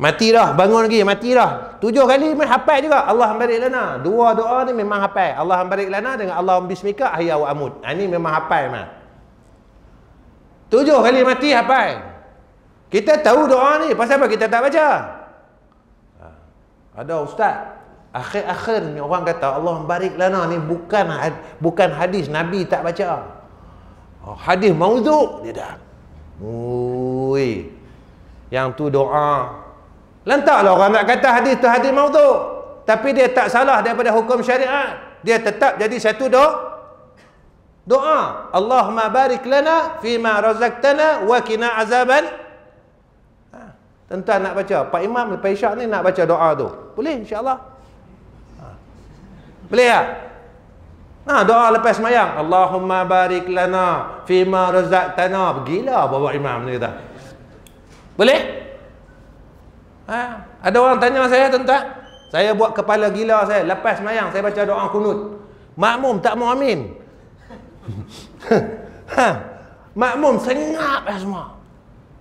Mati dah, bangun lagi, mati dah. 7 kali hafal juga Allahumma barik lana. Dua doa ni memang hafal. Allahumma barik lana dengan Allahumma bismika ahya wa amut. Ini memang hafal mah. 7 kali mati hafal. Kita tahu doa ni, pasal apa kita tak baca? Ada ustaz akhir-akhir ni orang kata Allahumma barik lana ni bukan hadis Nabi tak baca. Hadis maudhu' dia dah. Oi. Yang tu doa. Lantaklah orang nak kata hadis tu hadis maudhu', tapi dia tak salah daripada hukum syariat. Dia tetap jadi satu doa. Allahumma barik lana fima razaqtana wa qina azaban. Tuan-tuan nak baca, Pak Imam lepas Isyak ni nak baca doa tu. Boleh insya-Allah. Boleh tak? Nah, doa lepas semayang. Allahumma barik lana fima razaqtana. Gila bawa imam ni kata. Boleh? Ada orang tanya saya, tuan-tuan. Saya buat kepala gila saya. Lepas semayang, saya baca doa kunut. Makmum tak mau amin. Makmum sengap lah semua.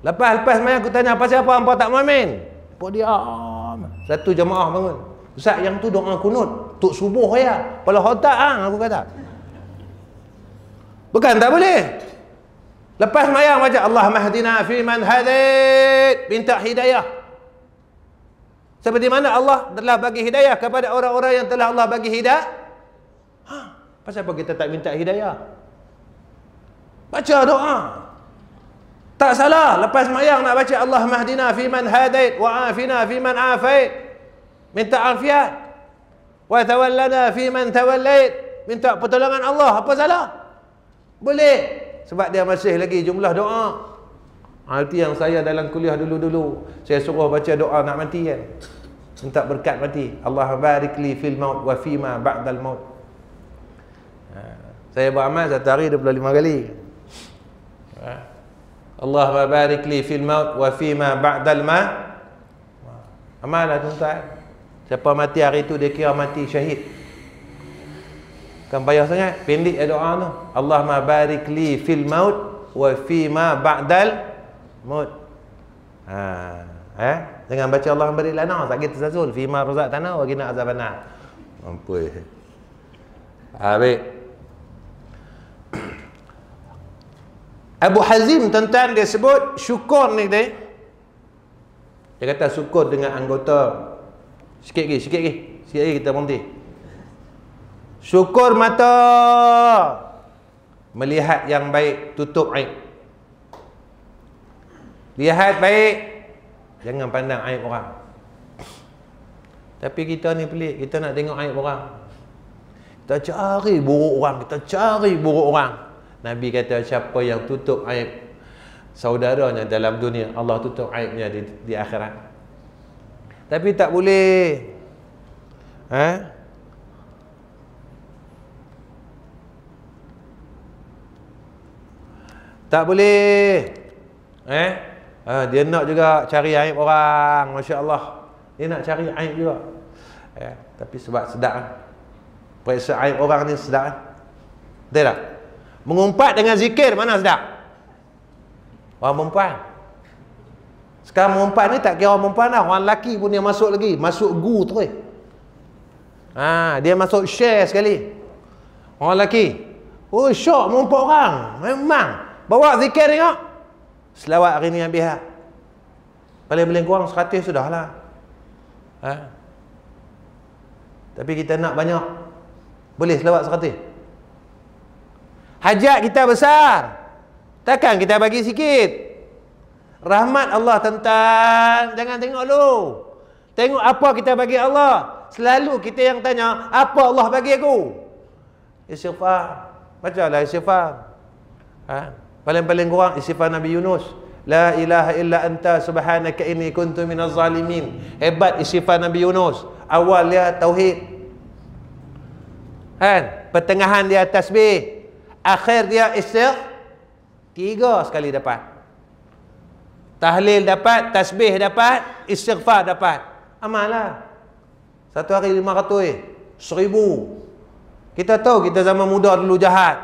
Lepas semayang, aku tanya, pasal apa hampa tak mau amin? Hampa diam. Satu jemaah bangun. Ustaz, yang tu doa kunut. Tuk subuh ya, kepala otak aku kata. Bukan tak boleh. Lepas semayang baca Allahumma hdina fi man hadait, minta hidayah. Seperti mana Allah telah bagi hidayah kepada orang-orang yang telah Allah bagi hidayah. Pasal apa kita tak minta hidayah? Baca doa. Tak salah lepas semayang nak baca Allahumma hdina fi man hadait wa afina fi man afait. Minta afiat. Wa tawallana fi man tawallait, minta pertolongan Allah. Apa salah? Boleh. Sebab dia masih lagi jumlah doa. Itu yang saya dalam kuliah dulu-dulu, saya suruh baca doa nak mati kan, minta berkat mati. Allahumma barik li fil maut wa fima ba'dal maut. Saya beramal satu hari 25 kali. Allahumma barik li fil maut wa fima ba'dal ma. Amallah tuan-tuan. Siapa mati hari tu dia kira mati syahid. Kan payah sangat, pendek ya doa tu. Allahumma barik li fil maut wa fima ba'dal maut. Jangan baca Allahumma barik lana, tak kita sasul fima razaqtana wa qina azabannar. Mampu. Habis. Abu Hazim tuan-tuan dia sebut syukur ni dia. Dia kata syukur dengan anggota. Sikit lagi, sikit lagi. Sikit lagi kita berhenti. Syukur mata, melihat yang baik, tutup aib. Lihat baik, jangan pandang aib orang. Tapi kita ni pelik, kita nak tengok aib orang. Kita cari buruk orang, kita cari buruk orang. Nabi kata siapa yang tutup aib saudaranya dalam dunia, Allah tutup aibnya di akhirat. Tapi tak boleh. Tak boleh. Dia nak juga cari aib orang. Masya Allah, dia nak cari aib juga. Tapi sebab sedap kan, periksa aib orang ni sedap kan? Betul tak? Mengumpat dengan zikir mana sedap? Orang perempuan. Sekarang perempuan ni tak kira orang perempuan lah, orang lelaki pun dia masuk lagi. Masuk gu terus. Dia masuk share sekali. Orang lelaki, oh syok mengumpat orang. Memang. Bawa zikir tengok. Selawat hari ni habis lah. Paling-paling kurang 100 sudah lah. Tapi kita nak banyak. Boleh selawat 100? Hajat kita besar, takkan kita bagi sikit? Rahmat Allah tentang, jangan tengok dulu. Tengok apa kita bagi Allah. Selalu kita yang tanya, apa Allah bagi aku? Istighfar. Bacalah istighfar. Paling-paling kurang istighfar Nabi Yunus. La ilaha illa anta subhanaka inni kuntu minaz zalimin. Hebat istighfar Nabi Yunus. Awal dia tauhid. Pertengahan dia tasbih. Akhir dia istighfar. 3 sekali dapat. Tahlil dapat, tasbih dapat, istighfar dapat. Amallah. Satu hari 500, 1000. Kita tahu kita zaman muda dulu jahat.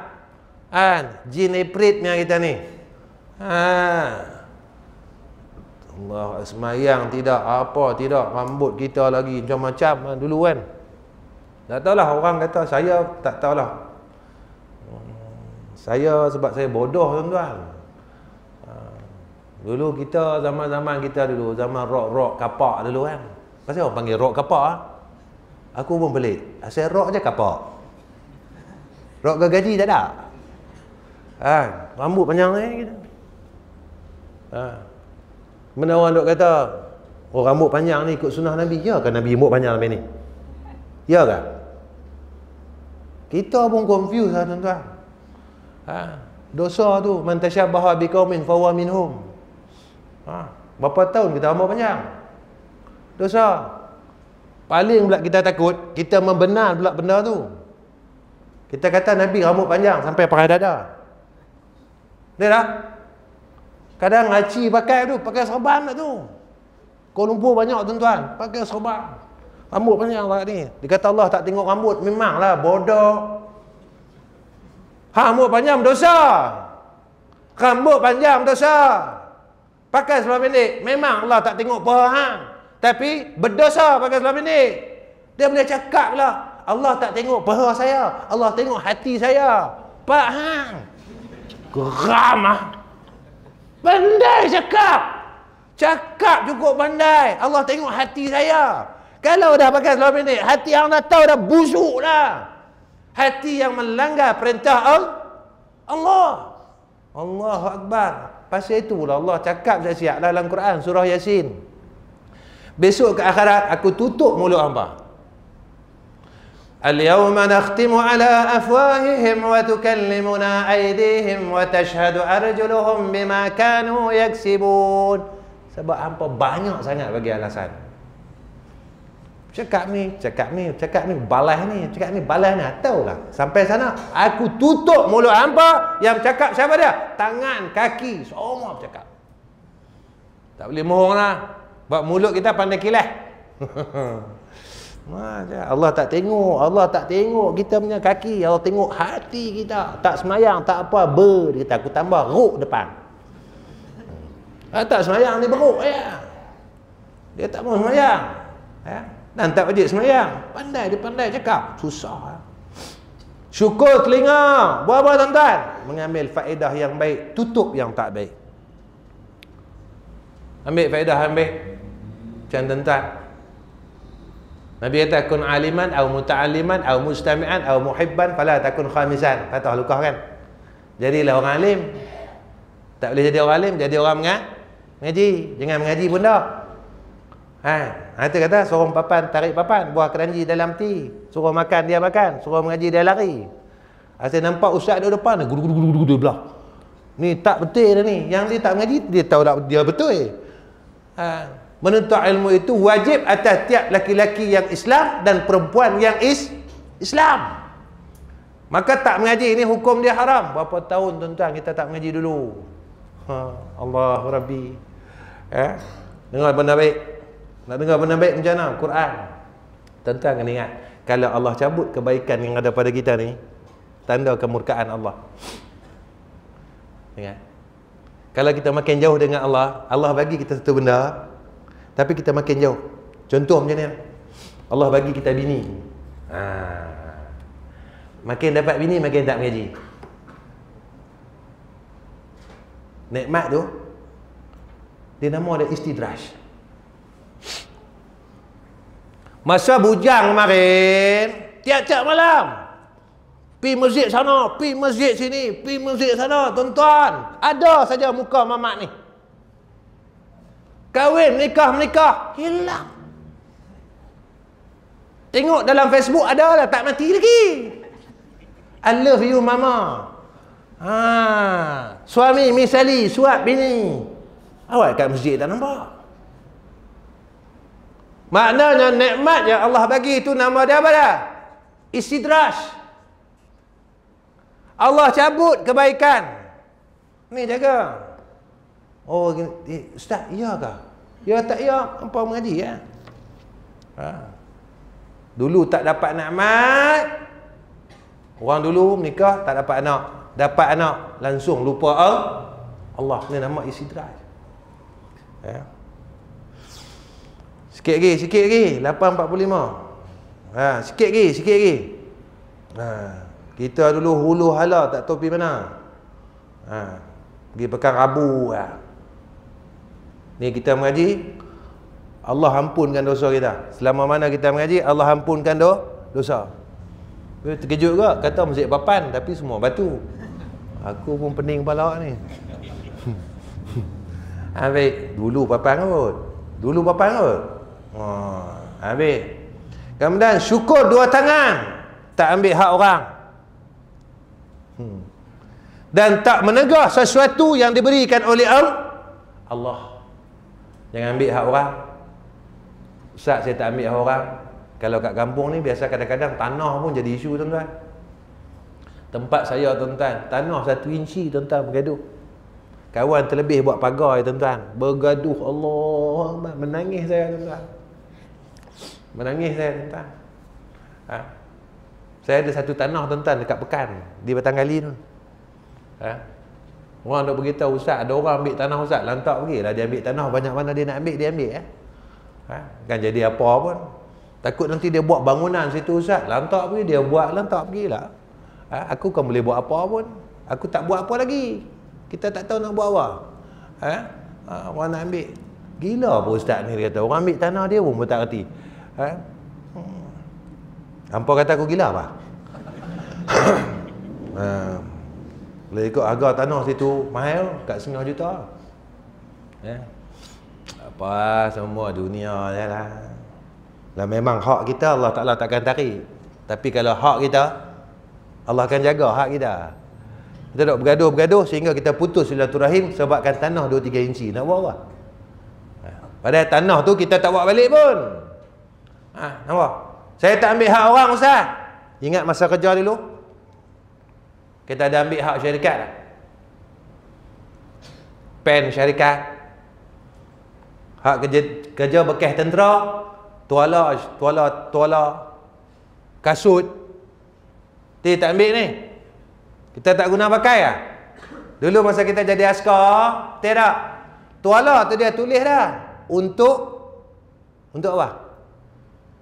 Jin iprit ni kita ni. Allah semayang tidak, apa tidak, rambut kita lagi macam-macam dulu kan. Tak tahulah orang kata, saya tak tahulah. Saya sebab saya bodoh tuan-tuan. Dulu kita zaman-zaman kita dulu, zaman rock-rock kapak dulu kan. Pasal orang panggil rock kapak. Aku pun pelik. Saya rock je kapak. Rock gergaji tak ada. Rambut panjang ni kita. Benda orang duk kata, oh rambut panjang ni ikut sunnah Nabi. Ya ke Nabi rambut panjang sampai ni? Ya ke? Kita pun confuse lah tuan-tuan. Dosa tu man tashabbaha biqaumin fahuwa minhum. Berapa tahun kita rambut panjang? Dosa. Paling pula kita takut, kita membenar pula benda tu. Kita kata Nabi rambut panjang sampai pakai dada. Betul tak? Kadang haji pakai tu, pakai serban tu. Kuala Lumpur banyak tuan-tuan, pakai serban. Rambut panjang tak ni. Dia kata Allah tak tengok rambut. Memanglah bodoh. Rambut panjang dosa. Rambut panjang dosa. Pakai seluar pendek, memang Allah tak tengok paha hang. Tapi berdosa pakai seluar pendek. Dia boleh cakap lah, Allah tak tengok paha saya, Allah tengok hati saya. Pak hang. Geram ah. Pandai cakap. Cakap cukup pandai. Allah tengok hati saya. Kalau dah pakai seluar pendek, hati hang dah tahu dah busuk dah. Hati yang melanggar perintah Allah. Allahu Akbar. Pasal itulah Allah cakap siap-siap dalam Quran surah Yasin. Besok ke akhirat aku tutup mulut hamba. Al-yawma nakhtimu ala afwahihim wa tukallimuna aydihim wa tashhadu arjuluhum bima kanu yaksibun. Sebab hamba banyak sangat bagi alasan. Cakap ni, balas ni, tahulah. Sampai sana, aku tutup mulut hamba. Yang cakap siapa dia? Tangan, kaki, semua bercakap. Tak boleh mohong lah. Sebab mulut kita pandai kilas. Allah tak tengok, Allah tak tengok kita punya kaki. Allah tengok hati kita. Tak semayang, tak apa, ber, kita aku tambah ruk depan. Tak semayang, dia beruk. Dia tak mau semayang. Dan tak wajib semayang. Pandai, dia pandai cakap. Susah. Syukur telinga. Buat apa tuan-tuan? Mengambil faedah yang baik. Tutup yang tak baik. Ambil faedah yang baik. Macam tuan-tuan. Nabi kata, kun aliman, au muta'aliman, au mustami'an, au muhibban, fala takun khamisan. Patah lukah kan? Jadilah orang alim. Tak boleh jadi orang alim, jadi orang mengaji. Jangan mengaji pun dah. Dia kata suruh papan, tarik papan, buah keranji dalam ti, suruh makan dia makan, suruh mengaji dia lari. Saya nampak ustaz duduk depan, gudu-gudu-gudu dia belah. Ni tak betul dah ni. Yang dia tak mengaji, dia tahu tak dia betul. Menuntut ilmu itu wajib atas tiap laki-laki yang Islam dan perempuan yang Islam. Maka tak mengaji ni hukum dia haram. Berapa tahun tuan-tuan kita tak mengaji dulu. Allahu Rabbi. Dengar benda baik. Nak dengar benda baik macam mana? Quran. Tuan-tuan kena ingat, kalau Allah cabut kebaikan yang ada pada kita ni, tanda kemurkaan Allah. Ingat. Kalau kita makin jauh dengan Allah, Allah bagi kita satu benda, tapi kita makin jauh. Contoh macam ni, Allah bagi kita bini. Makin dapat bini, makin tak mengaji. Nikmat tu, dia nama ada istidraj. Masa bujang kemarin, tiap-tiap malam pi masjid sana, pi masjid sini, pi masjid sana, tuan-tuan. Ada saja muka mamak ni. Kahwin, menikah, hilang. Tengok dalam Facebook ada lah, tak mati lagi. I love you mama. Suami misali, suap bini. Awal kat masjid tak nampak. Maknanya nikmat yang Allah bagi tu nama dia apa dah? Istidraj. Allah cabut kebaikan. Ni jaga. Oh, ustaz, iya ke? Ya tak iya, hangpa mengaji ya. Dulu tak dapat nikmat. Orang dulu menikah tak dapat anak. Dapat anak langsung lupa Allah. Ni nama istidraj. Sikit lagi, sikit lagi. 8.45. Sikit lagi, sikit lagi. Kita dulu hulu hala tak tahu pergi mana. Pergi Pekan Rabu. Ni kita mengaji, Allah ampunkan dosa kita. Selama mana kita mengaji, Allah ampunkan dosa. Terkejut juga, kata Masjid Papan tapi semua batu. Aku pun pening kepala ni. Ambil dulu Papan kot. Dulu Papan kot. Ambil. Kemudian syukur dua tangan. Tak ambil hak orang. Dan tak menegah sesuatu yang diberikan oleh Allah. Jangan ambil hak orang. Ustaz, saya tak ambil hak orang. Kalau kat kampung ni biasa kadang-kadang tanah pun jadi isu, tuan-tuan. Tempat saya, tuan-tuan, tanah 1 inci, tuan-tuan, bergaduh. Kawan terlebih buat pagar, tuan-tuan, bergaduh. Allah, menangis saya, tuan-tuan. Menangis saya, tuan-tuan. Saya ada satu tanah, tuan-tuan, dekat Pekan, di Batangkali tu. Orang nak beritahu, ustaz, ada orang ambil tanah ustaz. Lantak pergi lah dia ambil tanah. Banyak mana dia nak ambil, dia ambil. Kan jadi apa pun. Takut nanti dia buat bangunan situ, ustaz. Lantak pergi, dia buat, lantak pergi lah. Aku kan boleh buat apa pun. Aku tak buat apa lagi. Kita tak tahu nak buat apa. Orang nak ambil. Gila pun ustaz ni, dia kata. Orang ambil tanah dia pun tak reti. Hampa kata aku gila apa? Boleh ikut harga tanah situ mahal kat $1.5 juta. Apa semua dunia je lah. Lah memang hak kita Allah Ta'ala takkan tarik. Tapi kalau hak kita, Allah akan jaga hak kita. Kita dok bergaduh-bergaduh sehingga kita putus silaturahim sebabkan tanah 2-3 inci. Nak buat apa? Padahal tanah tu kita tak buat balik pun. Nak buat? Saya tak ambil hak orang, ustaz. Ingat masa kerja dulu? Kita ada ambil hak syarikat. Pen syarikat. Hak kerja bekas tentera, tuala, kasut. Dia tak ambil ni. Kita tak guna pakai ah. Dulu masa kita jadi askar, tak. Tuala tu dia tulis dah untuk apa?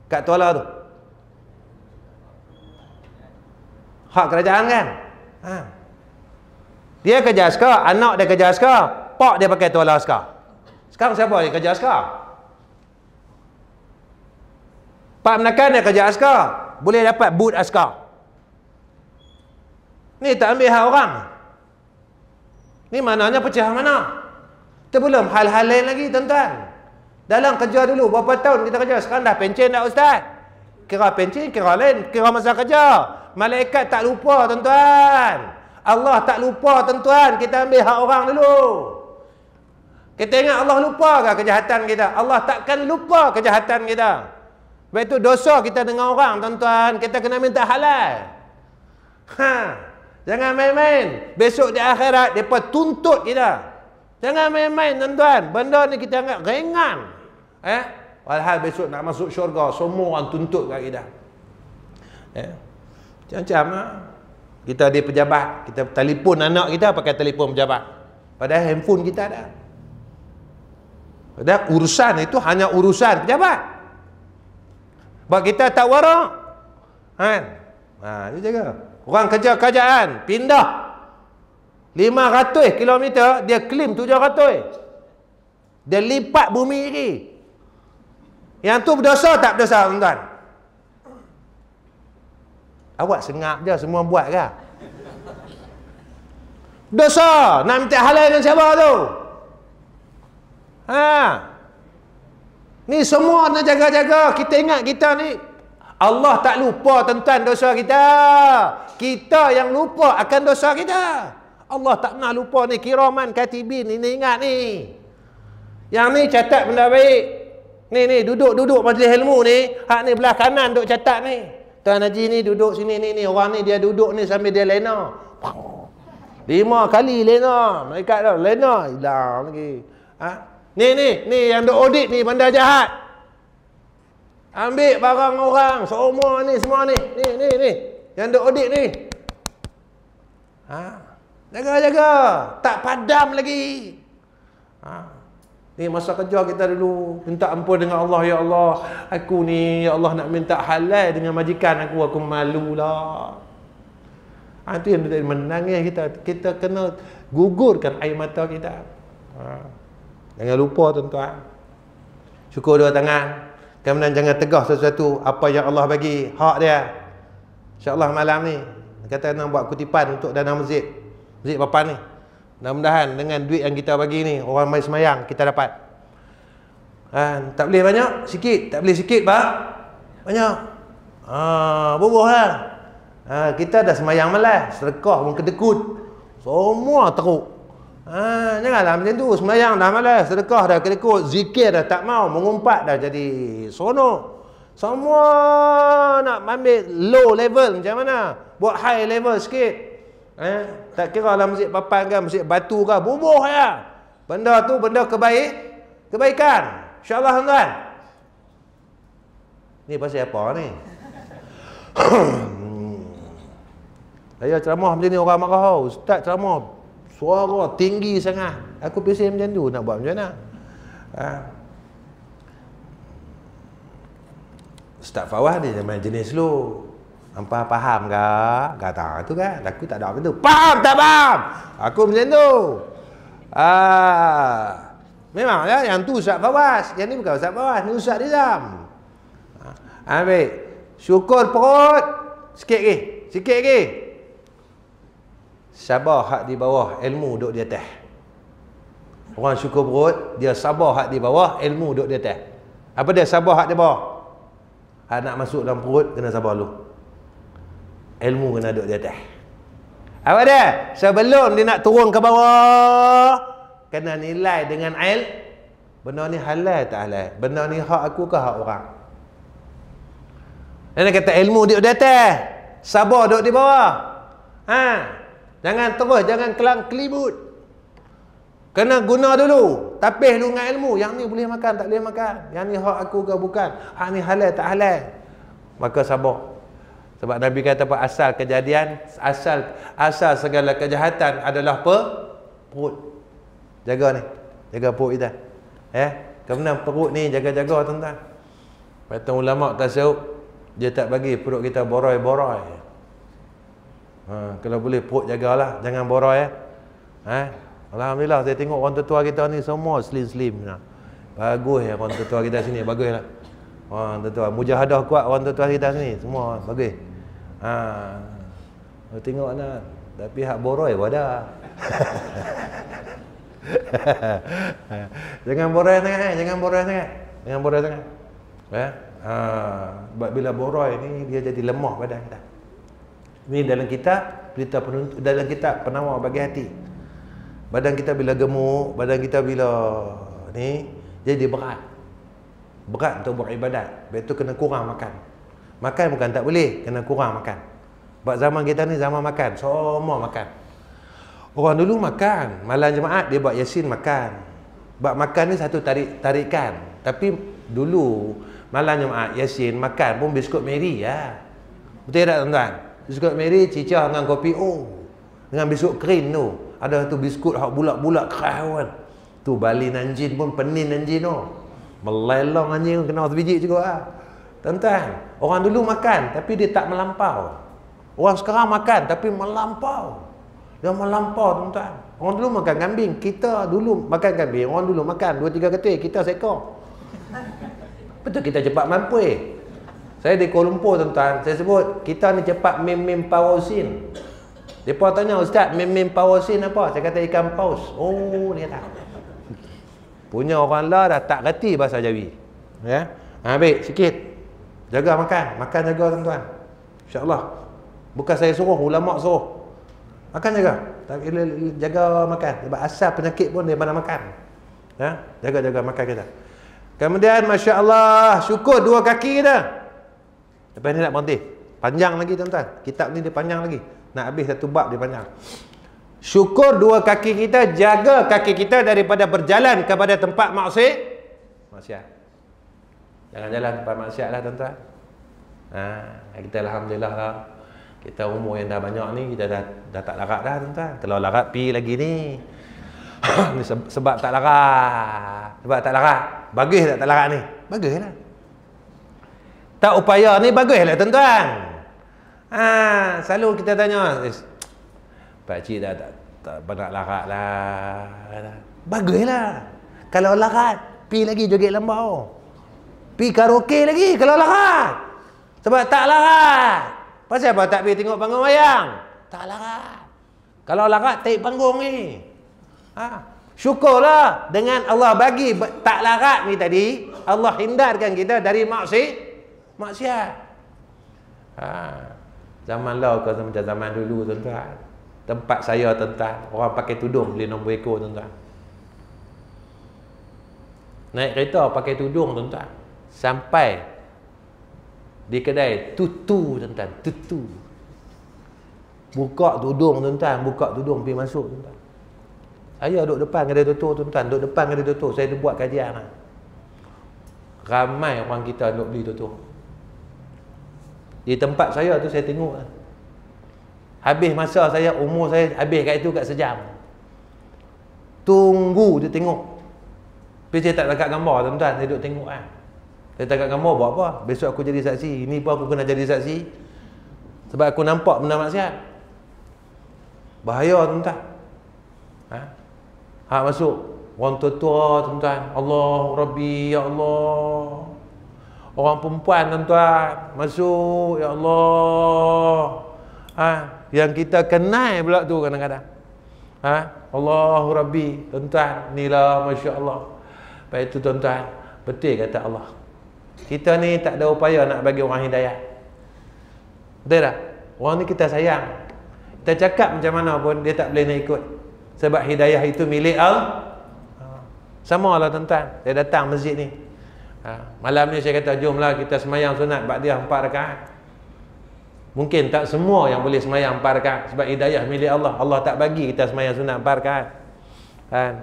Kat tuala tu. Hak kerajaan kan? Dia kerja askar, anak dia kerja askar, pak dia pakai tuala askar. Sekarang siapa yang kerja askar? Pak menakan dia kerja askar, boleh dapat boot askar. Ni tak ambil hak orang. Ni maknanya pecah mana? Terbelum hal-hal lain lagi, tuan-tuan. Dalam kerja dulu, berapa tahun kita kerja? Sekarang dah pencen dah, ustaz. Kira pencen, kira lain, kira masa kerja. Malaikat tak lupa, tuan-tuan. Allah tak lupa, tuan-tuan. Kita ambil hak orang dulu. Kita ingat Allah lupa ke kejahatan kita? Allah takkan lupa kejahatan kita. Sebab itu dosa kita dengan orang, tuan-tuan. Kita kena minta halal. Jangan main-main. Besok di akhirat depa tuntut kita. Jangan main-main tuan-tuan. Benda ni kita anggap ringan. Walhal besok nak masuk syurga, semua orang tuntut kat kita. Macam-macam lah. Kita ada pejabat, kita telefon anak kita pakai telefon pejabat. Padahal handphone kita ada. Padahal urusan itu hanya urusan pejabat. Sebab kita tak warak. Kan? Dia jaga. Orang kerja kerajaan, pindah 500 km, dia claim 700. Dia lipat bumi ini. Yang tu berdosa tak berdosa tuan-tuan? Awak sengap je semua buat ke? Dosa nak minta halal dengan siapa tu? Ni semua nak jaga-jaga. Kita ingat kita ni Allah tak lupa tuan-tuan dosa kita. Kita yang lupa akan dosa kita. Allah tak pernah lupa ni. Kiraman katibin ni ingat ni. Yang ni catat benda baik. Ni duduk-duduk majlis ilmu ni, hak ni belah kanan duk catat ni. Tuan Haji ni duduk sini ni, orang ni dia duduk ni sambil dia lena. 5 kali lena, mereka dah lena hilang lagi. Ni yang duk audit ni bandar jahat. Ambil barang orang, semua ni semua ni. Ni yang duk audit ni. Jaga-jaga, tak padam lagi. Ni masa kerja kita dulu minta ampun dengan Allah. Ya Allah, aku ni ya Allah nak minta halal dengan majikan aku. Aku malulah. Itu yang menangis kita. Kita kena gugurkan air mata kita. Jangan lupa tuan-tuan. Syukur dua tangan. Kemudian jangan tegah sesuatu. Apa yang Allah bagi, hak dia. InsyaAllah malam ni kata nak buat kutipan untuk dana masjid. Masjid Papan ni. Mudah-mudahan dengan duit yang kita bagi ni orang mai semayang kita dapat. Tak boleh banyak, sikit. Tak boleh sikit pak, banyak. Boboh lah. Kita dah semayang malas, sedekah pun kedekut. Semua teruk. Janganlah macam tu. Semayang dah malas, sedekah dah kedekut, zikir dah tak mau, mengumpat dah jadi seronok. Semua nak ambil low level macam mana? Buat high level sikit. Tak kira lah Masjid Papan ke Masjid Batu ke, bubuh ya. Benda tu benda kebaikan. InsyaAllah tuan-tuan. Ni pasal apa ni? Saya ceramah macam ni orang marah. Ustaz ceramah suara tinggi sangat. Aku pusing macam tu, nak buat macam mana? Ustaz Fawah dia main jenis slow. Hampa faham ke? Kata tu kan. Aku tak ada macam tu. Faham tak faham? Aku macam tu. Memang ya, yang tu Ustaz Fawaz. Yang ni bukan Ustaz Fawaz. Ni Ustaz Rizal. Ambil. Syukur perut. Sikit lagi. Sikit lagi. Sabar hak di bawah. Ilmu duduk di atas. Orang syukur perut. Dia sabar hak di bawah. Ilmu duduk di atas. Apa dia sabar hak di bawah? Hak nak masuk dalam perut. Kena sabar dulu. Ilmu kena duduk di atas. Apa dia? Sebelum dia nak turun ke bawah, kena nilai dengan ilmu. Benda ni halal tak halal? Benda ni hak aku ke hak orang? Dia kata ilmu duduk di atas, sabar duduk di bawah. Jangan terus, jangan kelang kelibut. Kena guna dulu. Tapih dulu dengan ilmu. Yang ni boleh makan, tak boleh makan. Yang ni hak aku ke bukan? Hak ni halal tak halal? Maka sabar. Sebab Nabi kata apa? Asal kejadian, asal segala kejahatan adalah perut. Jaga ni. Jaga perut kita. Kerana perut ni jaga-jaga tuan-tuan. Kata ulama' tasawuf, dia tak bagi perut kita boroi-boroi. Kalau boleh perut jagalah. Jangan boroi. Alhamdulillah saya tengok orang tua kita ni semua slim-slim. Bagus ya orang tua kita sini. Baguslah. Orang tua-tua mujahadah kuat orang tua-tua kita sini semua bagus. Tengok nak tapi hak boroi wadah. Jangan boroi sangat, jangan boroi sangat. Jangan boroi sangat. Sebab bila boroi ni dia jadi lemah badan kita. Ni dalam kitab berita penuntut, dalam kitab penawar bagi hati. Badan kita bila gemuk, badan kita bila ni jadi berat. Berat untuk beribadat. Lepas tu kena kurang makan. Makan bukan tak boleh, kena kurang makan. Sebab zaman kita ni zaman makan, semua makan. Orang dulu makan, malam jemaat dia buat yasin makan. Sebab makan ni satu tarikan. Tapi dulu malam jemaat yasin makan pun biskut Mary ya. Betul tak tuan-tuan? Biskut Mary cicah dengan kopi dengan biskut krim tu. Ada tu biskut hak bulat-bulat kawan. Tu Bali Nanjin pun penin Nanjin tu. Melelong anjing kena satu biji juga ah. Tuan-tuan, orang dulu makan tapi dia tak melampau. Orang sekarang makan tapi melampau. Dia melampau tuan-tuan. Orang dulu makan kambing, kita dulu makan kambing. Orang dulu makan 2-3 ketil, kita seekor. Betul kita cepat mampu. Saya di Kuala Lumpur tuan-tuan, saya sebut kita ni cepat mem-mem pausin. Depa tanya ustaz, mem-mem pausin apa? Saya kata ikan paus. Oh, dia tak. Punya orang lah dah tak reti bahasa Jawi. Ya. Ha, baik sikit. Jaga makan, makan jaga tuan-tuan. Insya-Allah. Bukan saya suruh, ulama suruh. Makan jaga. Jaga makan. Sebab asal penyakit pun daripada makan. Ya, jaga-jaga makan kita. Kemudian masya-Allah, syukur dua kaki kita. Lepas ni nak berhenti. Panjang lagi tuan-tuan. Kitab ni dia panjang lagi. Nak habis satu bab dia panjang. Syukur dua kaki kita, jaga kaki kita daripada berjalan kepada tempat maksiat. Maksiat. Jangan jalan tempat maksiat lah tuan-tuan. Ha, kita alhamdulillah lah. Kita umur yang dah banyak ni, kita dah tak larat dah tuan-tuan. Kalau larat pi lagi ni. Ni sebab tak larat. Sebab tak larat. Bagus tak larat ni? Bagus lah. Tak upaya ni bagus lah tuan-tuan. Ha, selalu kita tanya, pakcik dah tak banyak larat lah. Bagus lah. Kalau larat, pi lagi joget lambau. Pi karaoke lagi kalau larat. Sebab tak larat. Pasal apa tak pergi tengok panggung wayang? Tak larat. Kalau larat, taik panggung ni. Ha. Syukurlah dengan Allah bagi tak larat ni tadi. Allah hindarkan kita dari maksiat. Ha. Zaman lah kalau macam zaman dulu tuan-tuan. Tempat saya tuan-tuan, orang pakai tudung boleh nombor ekor tuan-tuan. Naik kereta pakai tudung tuan-tuan. Sampai di kedai tutu tuan-tuan, tutu. Buka tudung tuan-tuan, buka tudung pergi masuk tuan-tuan. Saya duduk depan kedai tutu tuan-tuan, duduk depan kedai tutu. Saya buat kajian lah. Ramai orang kita duduk beli tutu. Di tempat saya tu saya tengok lah. Habis masa saya, umur saya habis kat itu kat sejam. Tunggu dia tengok. Tapi saya tak dekat gambar tuan-tuan, saya duduk tengok kan. Saya tak dekat gambar buat apa? Besok aku jadi saksi, ini pun aku kena jadi saksi. Sebab aku nampak benda maksiat. Bahaya tuan-tuan. Ha? Ha masuk. Orang tua-tua tuan-tuan, Allah Rabbi, ya Allah. Orang perempuan tuan-tuan, masuk, ya Allah. Ha? Yang kita kenal pula tu kadang-kadang. Ha? Allahu Rabbi, tuan-tuan, inilah masya Allah. Lepas itu tuan-tuan, betul kata Allah. Kita ni tak ada upaya nak bagi orang hidayah. Betul tak? Orang ni kita sayang. Kita cakap macam mana pun dia tak boleh nak ikut. Sebab hidayah itu milik Allah. Sama lah tuan-tuan. Saya datang masjid ni. Ha? Malam ni saya kata jomlah kita semayang sunat ba'diyah 4 rakaat. Mungkin tak semua yang boleh semayang 4 rakaat. Sebab hidayah milik Allah. Allah tak bagi kita semayang sunat 4 rakaat. Kan?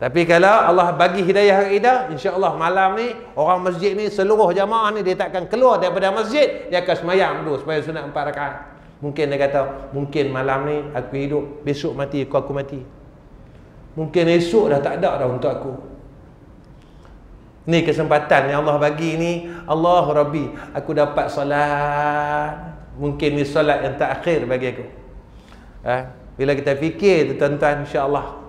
Tapi kalau Allah bagi hidayah kita, insya-Allah malam ni orang masjid ni seluruh jamaah ni dia takkan keluar daripada masjid, dia akan semayang dulu supaya sunat 4 rakaat. Mungkin dia kata, mungkin malam ni aku hidup, besok mati aku mati. Mungkin esok dah tak ada dah untuk aku. Ni kesempatan yang Allah bagi ni, Allah Rabbi, aku dapat solat. Mungkin ni solat yang terakhir bagi aku. Ha? Bila kita fikir tu tuan-tuan, insya-Allah.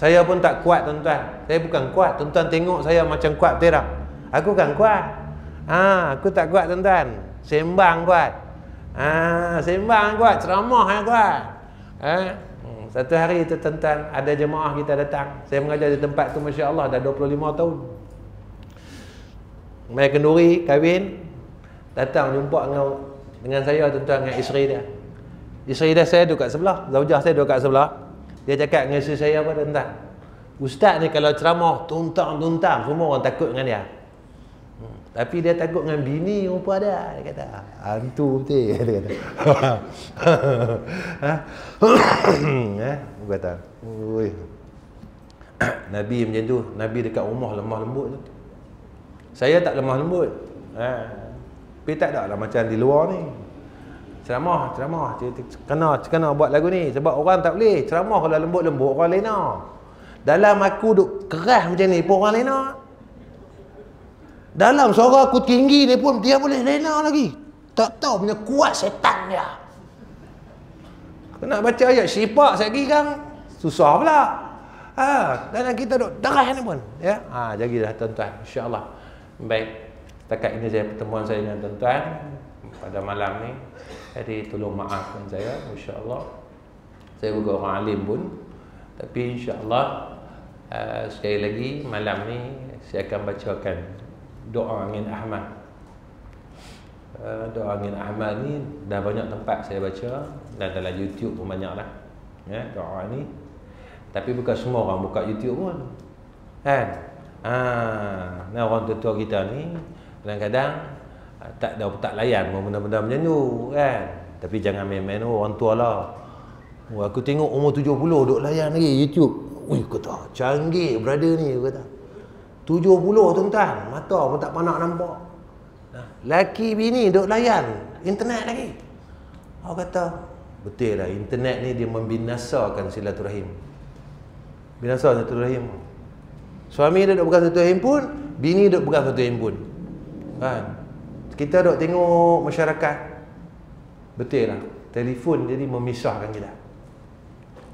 Saya pun tak kuat tuan-tuan. Saya bukan kuat. Tuan-tuan tengok saya macam kuat betul tak? Aku kan kuat. Ha, aku tak kuat tuan-tuan. Sembang kuat. Ha, sembang kuat, ceramah yang kuat. Ha? Satu hari tu tuan-tuan ada jemaah kita datang. Saya mengajar di tempat tu masya-Allah dah 25 tahun. Mereka kenduri, kahwin, datang jumpa dengan saya tuan-tuan, dengan isteri dia. Isteri dia saya duduk kat sebelah, zaujah saya duduk kat sebelah. Dia cakap dengan isteri saya apa tuan-tuan? Ustaz ni kalau ceramah tuntang-tuntang, semua orang takut dengan dia. Tapi dia takut dengan bini rupa dia. Dia kata, hantu betul. Dia kata. Aku kata, oi. Nabi macam tu. Nabi dekat rumah lemah lembut tu. Saya tak lemah lembut. Tapi tak ada lah macam di luar ni. Ceramah, ceramah. Kena buat lagu ni. Sebab orang tak boleh. Ceramah kalau lembut-lembut orang lain nak. Dalam aku duk keras macam ni pun orang lain nak. Dalam suara aku tinggi dia pun dia boleh lena lagi. Tak tahu punya kuat setan dia. Aku nak baca ayat syifa satgi kan susah pula. Dan kita duk darah ni pun ya. Jadilah tuan-tuan insya-Allah. Baik. Setakat ini saya pertemuan saya dengan tuan-tuan pada malam ni. Jadi tolong maafkan saya insya-Allah. Saya bukan orang alim pun tapi insya-Allah sekali lagi malam ni saya akan bacakan doa angin Ahmad. Doa angin Ahmad ni dah banyak tempat saya baca dan dalam YouTube pun banyak lah ya, doa ni. Tapi bukan semua orang buka YouTube pun kan. Nah, orang tua-tua kita ni kadang-kadang tak layan benda-benda macam tu kan. Tapi jangan main-main orang tua lah. Aku tengok umur 70 duk layan lagi YouTube. Wih kata canggih brother ni kata. 70 tuan-tuan, mata pun tak pernah nampak. Laki bini duk layan internet lagi. Aku kata, betul lah internet ni dia membinasakan silaturahim. Binasa silaturahim. Suami dia duk pegang satu handphone, bini duk pegang satu handphone. Kan? Kita duk tengok masyarakat. Betul lah, telefon jadi memisahkan kita.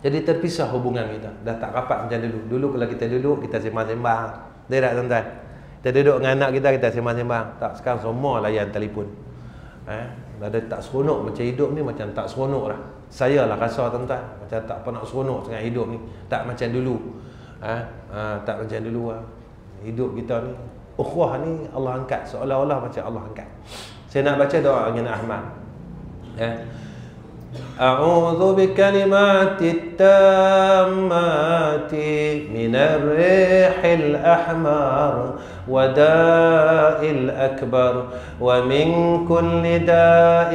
Jadi terpisah hubungan kita. Dah tak rapat macam dulu. Dulu kalau kita duduk, kita sembang-sembang. Dia tak tuan-tuan. Kita duduk dengan anak kita, kita sembang-sembang. Tak, sekarang semua layan telefon. Ada tak seronok macam hidup ni, macam tak seronok lah. Saya lah rasa tuan-tuan. Macam tak pernah seronok dengan hidup ni. Tak macam dulu. Tak macam dulu lah. Hidup kita ni, ukhuwah ni Allah angkat. Seolah-olah macam Allah angkat. Saya nak baca doa dengan Ahmad. أعوذ بكلمات التامات من الريح الأحمر وداء الأكبر ومن كل داء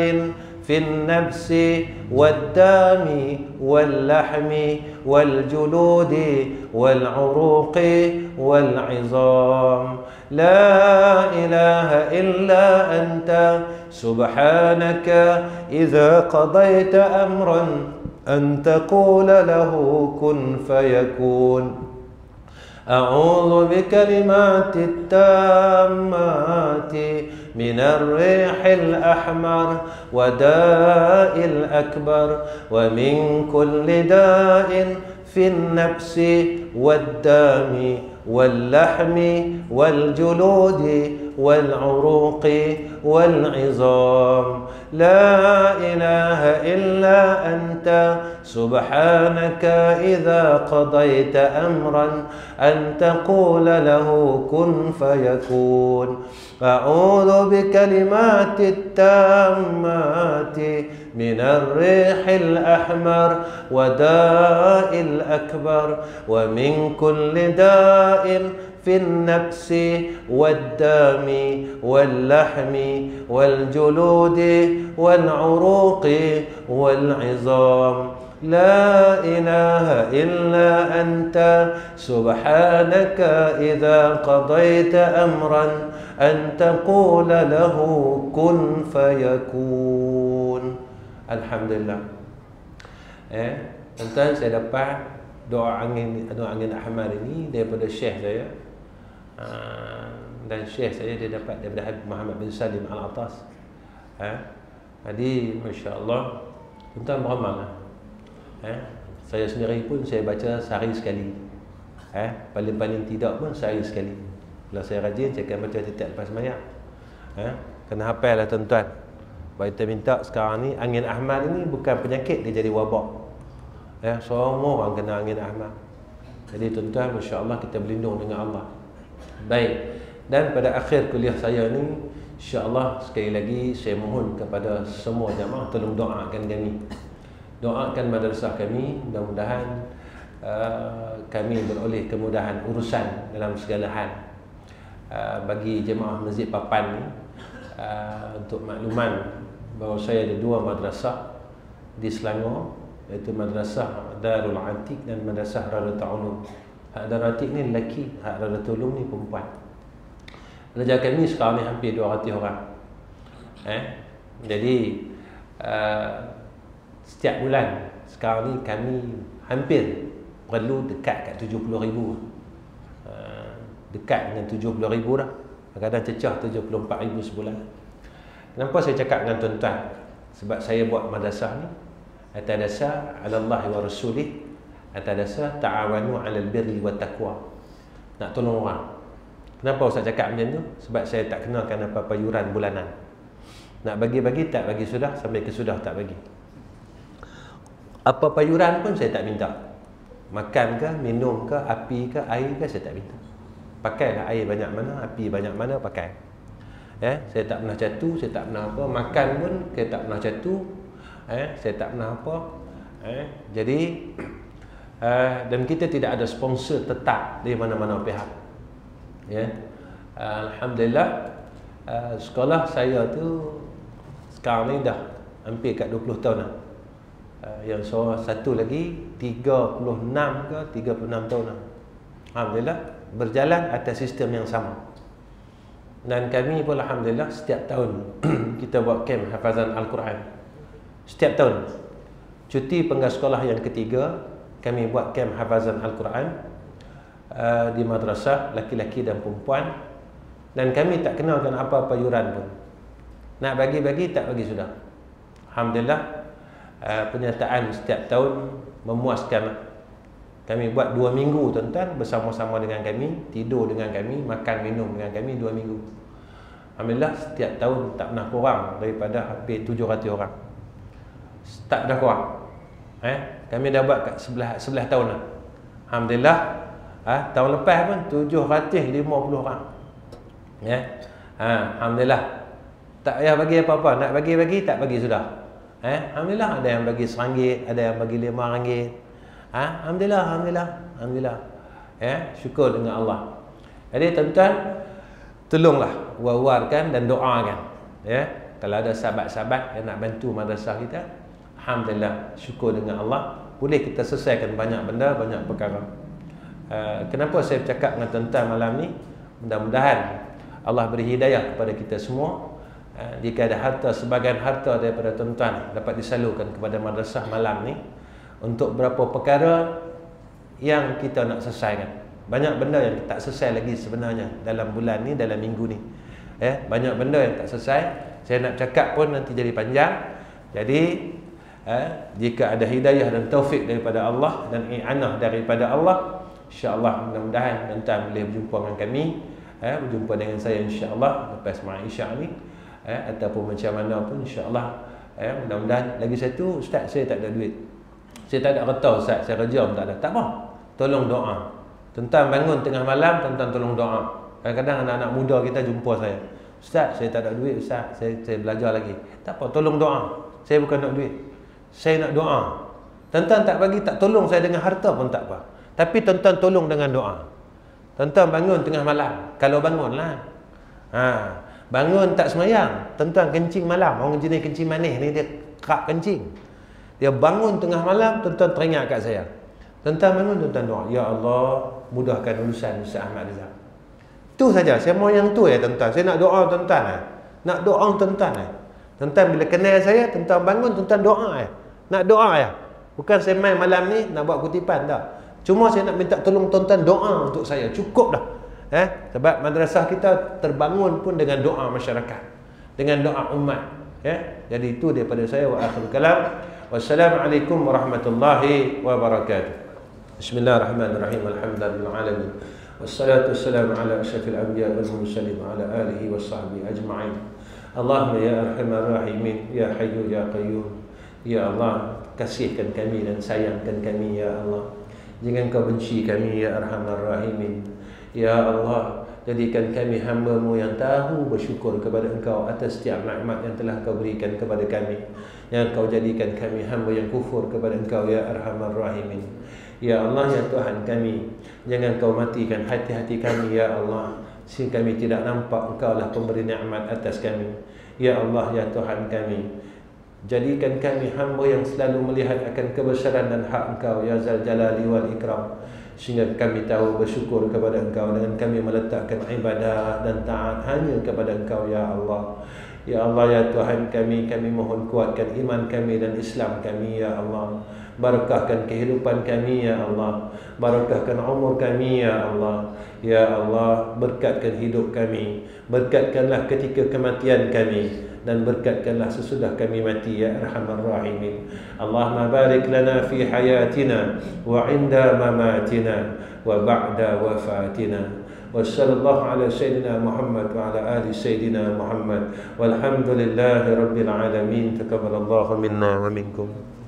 في النفس والدم واللحم والجلود والعروق والعظام لا إله إلا أنت سبحانك إذا قضيت أمرا أن تقول له كن فيكون أعوذ بكلمات التامات من الريح الأحمر وداء الأكبر ومن كل داء في النفس والدم واللحم والجلود والعروق والعظام لا إله إلا أنت سبحانك إذا قضيت أمرا أن تقول له كن فيكون أعوذ بكلمات التامات من الريح الأحمر وداء الأكبر ومن كل داء في النفس والدم واللحم والجلود والعروق والعظام لا إله إلا أنت سبحانك إذا قضيت أمرا أن تقول له كن فيكون. Alhamdulillah. Tuan-tuan, saya dapat doa angin Ahmad ini daripada syekh saya. Dan syekh saya dia dapat daripada Muhammad bin Salim Al-Attas. Jadi masya-Allah, tuan-tuan beramallah. Saya sendiri pun saya baca sehari sekali. Paling-paling tidak pun sehari sekali. Kalau saya rajin, saya akan baca setiap lepas sembahyang. Kena hafal lah tuan-tuan. Kita minta sekarang ni angin Ahmad ni bukan penyakit, dia jadi wabak. Semua orang kena angin Ahmad. Jadi tuan-tuan, insya-Allah kita berlindung dengan Allah. Baik. Dan pada akhir kuliah saya ni, insya-Allah sekali lagi saya mohon kepada semua jemaah tolong doakan kami. Doakan madrasah kami, mudah-mudahan kami beroleh kemudahan urusan dalam segala hal. bagi jemaah Masjid Papan ni, untuk makluman bahawa saya ada dua madrasah di Selangor, iaitu madrasah Darul'Atiq dan madrasah Darul Ta'ulun. Darul'Atiq ni lelaki, Darul Ta'ulun ni perempuan. Pelajar kami sekarang ni hampir 200 orang. Jadi setiap bulan sekarang ni kami hampir perlu dekat kat 70,000, dekat dengan 70,000 dah. Kadang-kadang cecah 74,000 sebulan. Kenapa saya cakap dengan tuan-tuan? Sebab saya buat madrasah ni atas dasar alallahi wa rasulih, atas dasar ta'awanu 'alal birri wat taqwa. Nak tolong orang. Kenapa ustaz cakap macam tu? Sebab saya tak kenalkan apa-apa yuran bulanan. Nak bagi-bagi tak bagi sudah, sampai ke sudah tak bagi. Apa-apa yuran pun saya tak minta. Makan ke, minum ke, api ke, air ke, saya tak minta. Pakailah air banyak mana, api banyak mana, pakai. Saya tak pernah catu, saya tak pernah apa. Makan pun saya tak pernah catu, saya tak pernah apa. Jadi dan kita tidak ada sponsor tetap dari mana-mana pihak. Alhamdulillah, sekolah saya tu sekarang ni dah hampir kat 20 tahun dah. Yang seorang satu lagi 36 ke 36 tahun lah. Alhamdulillah berjalan atas sistem yang sama. Dan kami pun alhamdulillah setiap tahun kita buat kem hafazan Al-Quran. Setiap tahun cuti penggal sekolah yang ketiga kami buat kem hafazan Al-Quran di madrasah laki-laki dan perempuan. Dan kami tak kenalkan apa-apa yuran pun. Nak bagi-bagi tak bagi sudah. Alhamdulillah penyertaan setiap tahun memuaskan. Kami buat 2 minggu tuan-tuan, bersama-sama dengan kami, tidur dengan kami, makan minum dengan kami 2 minggu. Alhamdulillah setiap tahun tak pernah kurang daripada hampir 700 orang. Tak pernah kurang. Kami dah buat kat 11 tahun lah. Alhamdulillah tahun lepas pun 750 orang. Alhamdulillah tak payah bagi apa-apa. Nak bagi-bagi tak bagi sudah. Alhamdulillah ada yang bagi RM1, ada yang bagi RM5. Alhamdulillah, alhamdulillah. Syukur dengan Allah. Jadi tuan-tuan, tolonglah wawarkan dan doakan. Kalau ada sahabat-sahabat yang nak bantu madrasah kita, alhamdulillah, syukur dengan Allah, boleh kita selesaikan banyak benda, banyak perkara. Kenapa saya bercakap dengan tuan-tuan malam ni? Mudah-mudahan Allah beri hidayah kepada kita semua. Jika ada harta, sebagian harta daripada tuan-tuan dapat disalurkan kepada madrasah malam ni untuk berapa perkara yang kita nak selesaikan. Banyak benda yang tak selesai lagi sebenarnya dalam bulan ni, dalam minggu ni. Banyak benda yang tak selesai. Saya nak cakap pun nanti jadi panjang. Jadi jika ada hidayah dan taufik daripada Allah dan i'anah daripada Allah, insya-Allah mudah-mudahan tuan-tuan boleh berjumpa dengan kami, berjumpa dengan saya insya-Allah lepas maghrib isyak ni. Ataupun macam mana pun insya-Allah. Mudah-mudahan. Lagi satu, ustaz saya tak ada duit, saya tak ada harta ustaz, saya kerja pun tak ada. Tak apa, tolong doa. Tuan-tuan bangun tengah malam, tuan-tuan tolong doa. Kadang-kadang anak-anak muda kita jumpa saya, ustaz saya tak ada duit ustaz, saya belajar lagi. Tak apa, tolong doa. Saya bukan nak duit, saya nak doa. Tuan-tuan tak bagi, tak tolong saya dengan harta pun tak apa, tapi tuan-tuan tolong dengan doa. Tuan-tuan bangun tengah malam, kalau bangun lah. Bangun tak semayang, tuan-tuan kencing malam. Orang jenis kencing manis ni, dia kerap kencing. Dia bangun tengah malam, tuan-tuan teringat kat saya. Tuan-tuan bangun, tuan-tuan doa, ya Allah mudahkan urusan Ustaz Ahmad Rizal. Tu saja, saya mau yang tu ya tuan-tuan. Saya nak doa tuan-tuan nak doa tuan-tuan tuan-tuan bila kenal saya, tuan-tuan bangun, tuan-tuan doa nak doa bukan saya main malam ni nak buat kutipan tak. Cuma saya nak minta tolong tuan-tuan doa untuk saya, cukup dah. Sebab madrasah kita terbangun pun dengan doa masyarakat, dengan doa umat. Jadi itu daripada saya, wa akhirul kalam. Wassalamualaikum warahmatullahi wabarakatuh. Bismillahirrahmanirrahim. Alhamdulillah alamin. Wassalatu wassalamu ala asyrafil anbiya wal mursalin wa ala alihi washabbihi ajma'in. Allahumma ya arhamar rahimin, ya hayyu ya qayyum. Ya Allah, kasihkan kami dan sayangkan kami ya Allah. Jangan kau benci kami ya arhamar rahimin. Ya Allah, jadikan kami hamba-Mu yang tahu bersyukur kepada Engkau atas setiap nikmat yang telah Kau berikan kepada kami. Yang Kau jadikan kami hamba yang kufur kepada Engkau ya Arhamar Rahimin. Ya Allah, ya Tuhan kami, jangan kau matikan hati-hati kami, ya Allah, sehingga kami tidak nampak engkau lah pemberi nikmat atas kami. Ya Allah, ya Tuhan kami, jadikan kami hamba yang selalu melihat akan kebesaran dan hak engkau, ya Zal Jalali wal Ikram, sehingga kami tahu bersyukur kepada engkau dengan kami meletakkan ibadah dan taat hanya kepada engkau, ya Allah. Ya Allah, ya Tuhan kami, kami mohon kuatkan iman kami dan Islam kami, ya Allah. Barakahkan kehidupan kami, ya Allah. Barakahkan umur kami, ya Allah. Ya Allah, berkatkan hidup kami. Berkatkanlah ketika kematian kami, dan berkatkanlah sesudah kami mati, ya Arhamar Rahimin. Allahumma barik lana fi hayatina wa inda mamatina wa ba'da wafatina. Wa sallallahu ala sayyidina Muhammad wa ala ali sayyidina Muhammad. Walhamdulillahi rabbil alamin. Taqabbalallahu minna wa minkum.